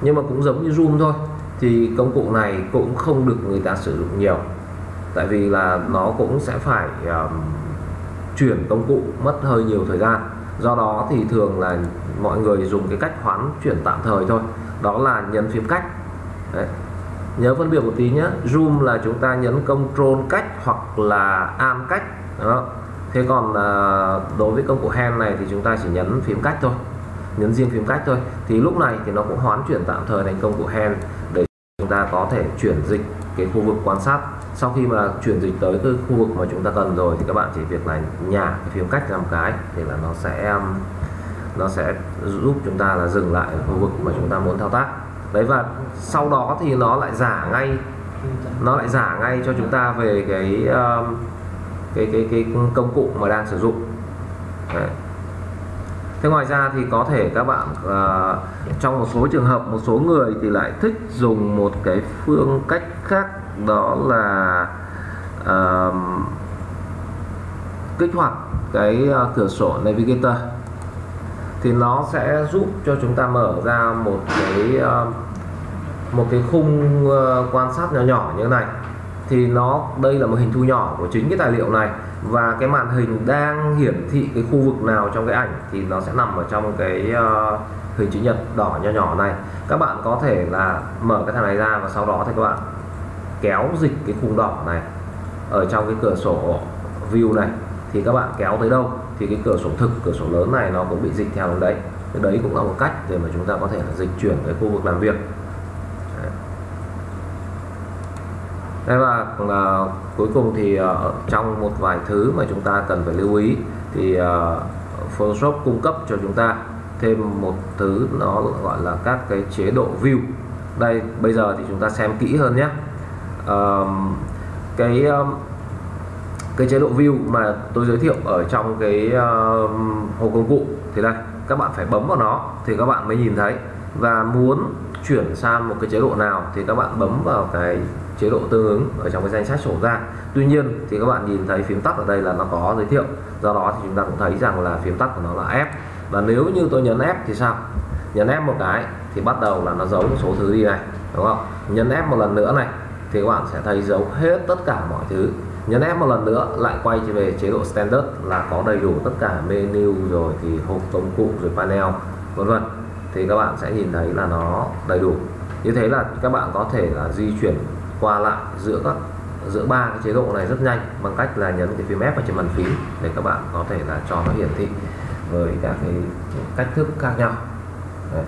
nhưng mà cũng giống như zoom thôi, thì công cụ này cũng không được người ta sử dụng nhiều, tại vì là nó cũng sẽ phải uh, chuyển công cụ mất hơi nhiều thời gian. Do đó thì thường là mọi người dùng cái cách hoán chuyển tạm thời thôi, đó là nhấn phím cách. Đấy. Nhớ phân biệt một tí nhé, zoom là chúng ta nhấn Control cách hoặc là Alt cách. Đó. Thế còn đối với công cụ Hand này thì chúng ta chỉ nhấn phím cách thôi, nhấn riêng phím cách thôi. Thì lúc này thì nó cũng hoán chuyển tạm thời thành công cụ Hand để chúng ta có thể chuyển dịch cái khu vực quan sát. Sau khi mà chuyển dịch tới cái khu vực mà chúng ta cần rồi thì các bạn chỉ việc là nhả phím cách làm cái thì là nó sẽ nó sẽ giúp chúng ta là dừng lại ở khu vực mà chúng ta muốn thao tác. Đấy, và sau đó thì nó lại giả ngay nó lại giả ngay cho chúng ta về cái uh, cái cái cái công cụ mà đang sử dụng. Đấy. Thế ngoài ra thì có thể các bạn uh, trong một số trường hợp, một số người thì lại thích dùng một cái phương cách khác, đó là uh, kích hoạt cái uh, cửa sổ Navigator. Thì nó sẽ giúp cho chúng ta mở ra một cái một cái khung quan sát nhỏ nhỏ như thế này. Thì nó đây là một hình thu nhỏ của chính cái tài liệu này, và cái màn hình đang hiển thị cái khu vực nào trong cái ảnh thì nó sẽ nằm ở trong cái hình chữ nhật đỏ nhỏ nhỏ này. Các bạn có thể là mở cái thằng này ra và sau đó thì các bạn kéo dịch cái khung đỏ này ở trong cái cửa sổ view này, thì các bạn kéo tới đâu thì cái cửa sổ thực, cửa sổ lớn này nó cũng bị dịch theo đến đấy. Thì đấy cũng là một cách để mà chúng ta có thể là dịch chuyển cái khu vực làm việc. Thế và uh, cuối cùng thì uh, trong một vài thứ mà chúng ta cần phải lưu ý thì uh, Photoshop cung cấp cho chúng ta thêm một thứ nó gọi là các cái chế độ view. Đây, bây giờ thì chúng ta xem kỹ hơn nhé. Uh, cái uh, cái chế độ view mà tôi giới thiệu ở trong cái uh, hộp công cụ thế này, các bạn phải bấm vào nó thì các bạn mới nhìn thấy. Và muốn chuyển sang một cái chế độ nào thì các bạn bấm vào cái chế độ tương ứng ở trong cái danh sách sổ ra. Tuy nhiên thì các bạn nhìn thấy phím tắt ở đây là nó có giới thiệu, do đó thì chúng ta cũng thấy rằng là phím tắt của nó là F. Và nếu như tôi nhấn F thì sao? Nhấn F một cái thì bắt đầu là nó giấu một số thứ đi này, đúng không? Nhấn F một lần nữa này thì các bạn sẽ thấy giấu hết tất cả mọi thứ. Nhấn F một lần nữa lại quay về chế độ standard là có đầy đủ tất cả menu rồi thì hộp công cụ rồi panel vân vân, thì các bạn sẽ nhìn thấy là nó đầy đủ. Như thế là các bạn có thể là di chuyển qua lại giữa các giữa ba cái chế độ này rất nhanh bằng cách là nhấn cái phím F ở trên bàn phím để các bạn có thể là cho nó hiển thị với các cái cách thức khác nhau. Đấy.